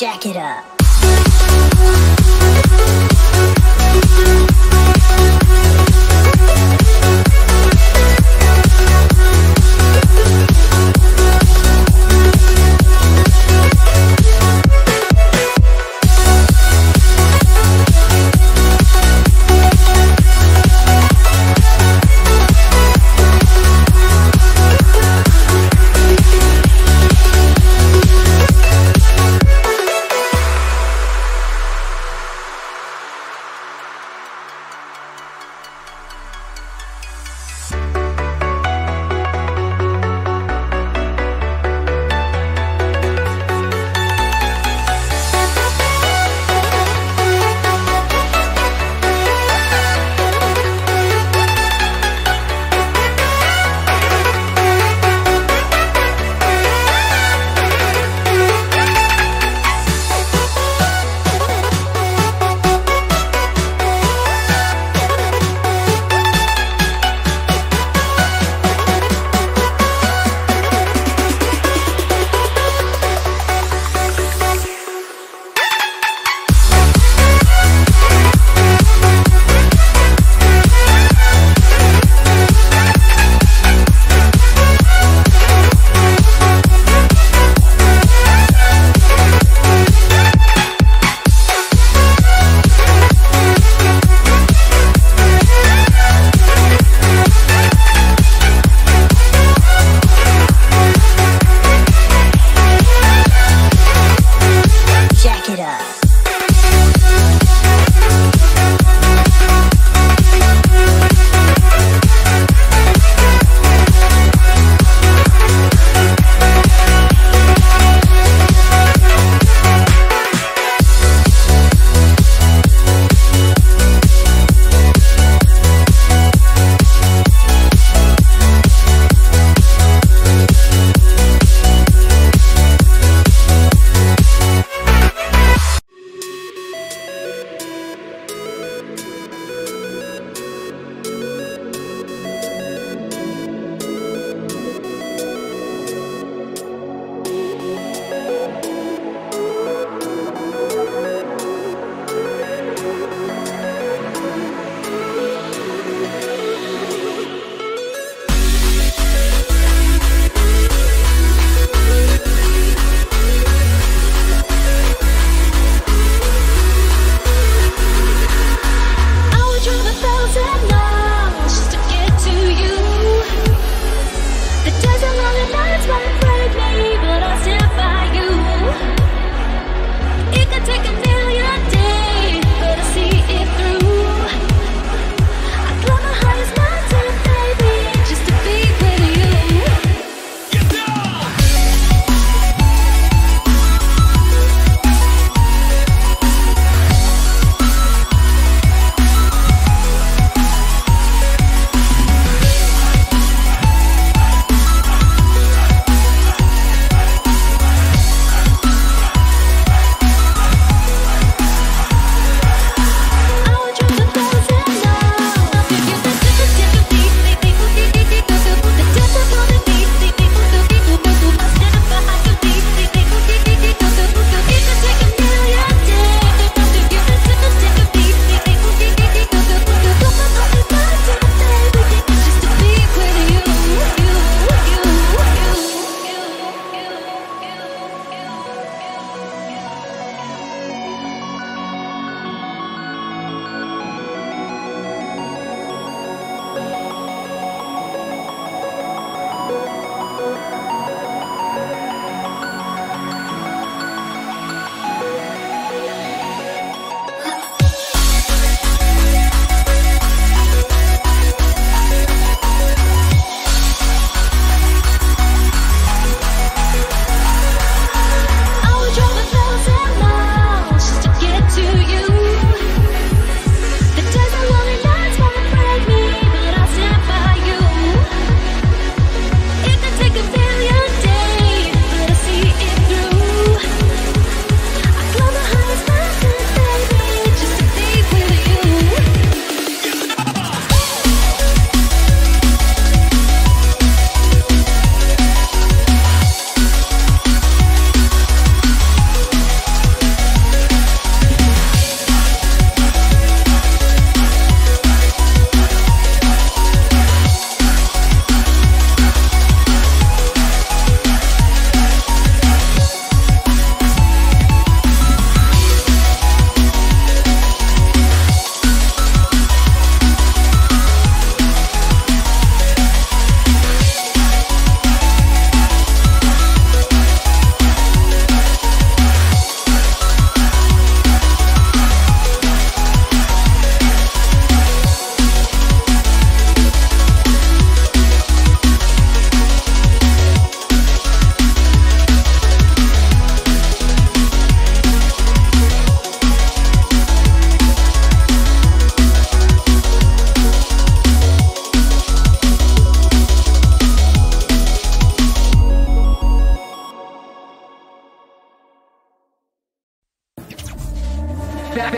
jack it up.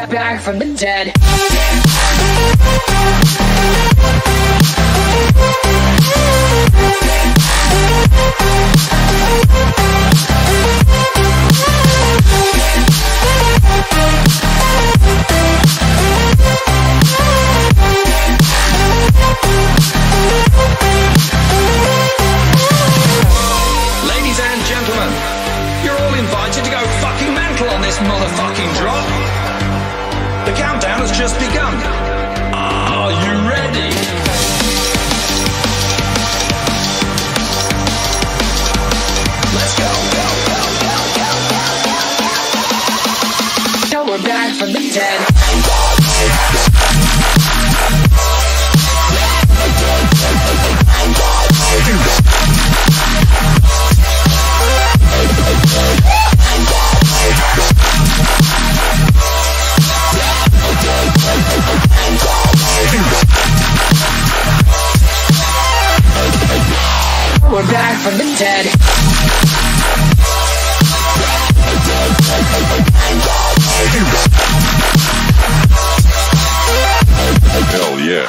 back from the dead. Ladies and gentlemen, you're all invited to go fucking mental on this motherfucking drop. The countdown has just begun. Are you ready? We're back from the dead. We're back from the dead. Hell yeah.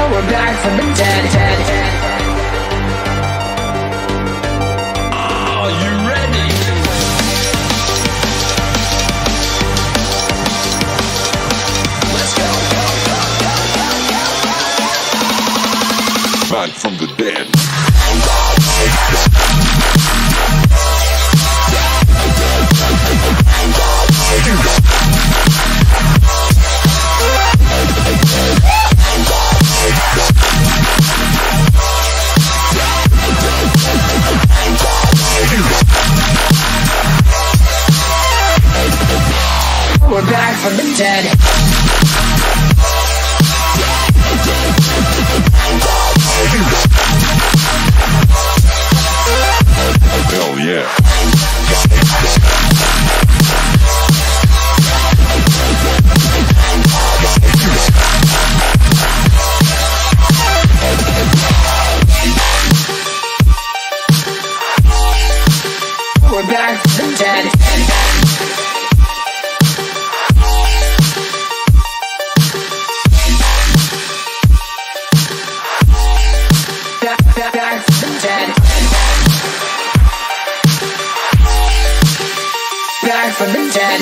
We're back from the dead, Are you ready? Let's go, go, go, go, go, go, go. Back from the dead. We're back from the dead. Hell yeah. We're back from the dead. Back from the dead.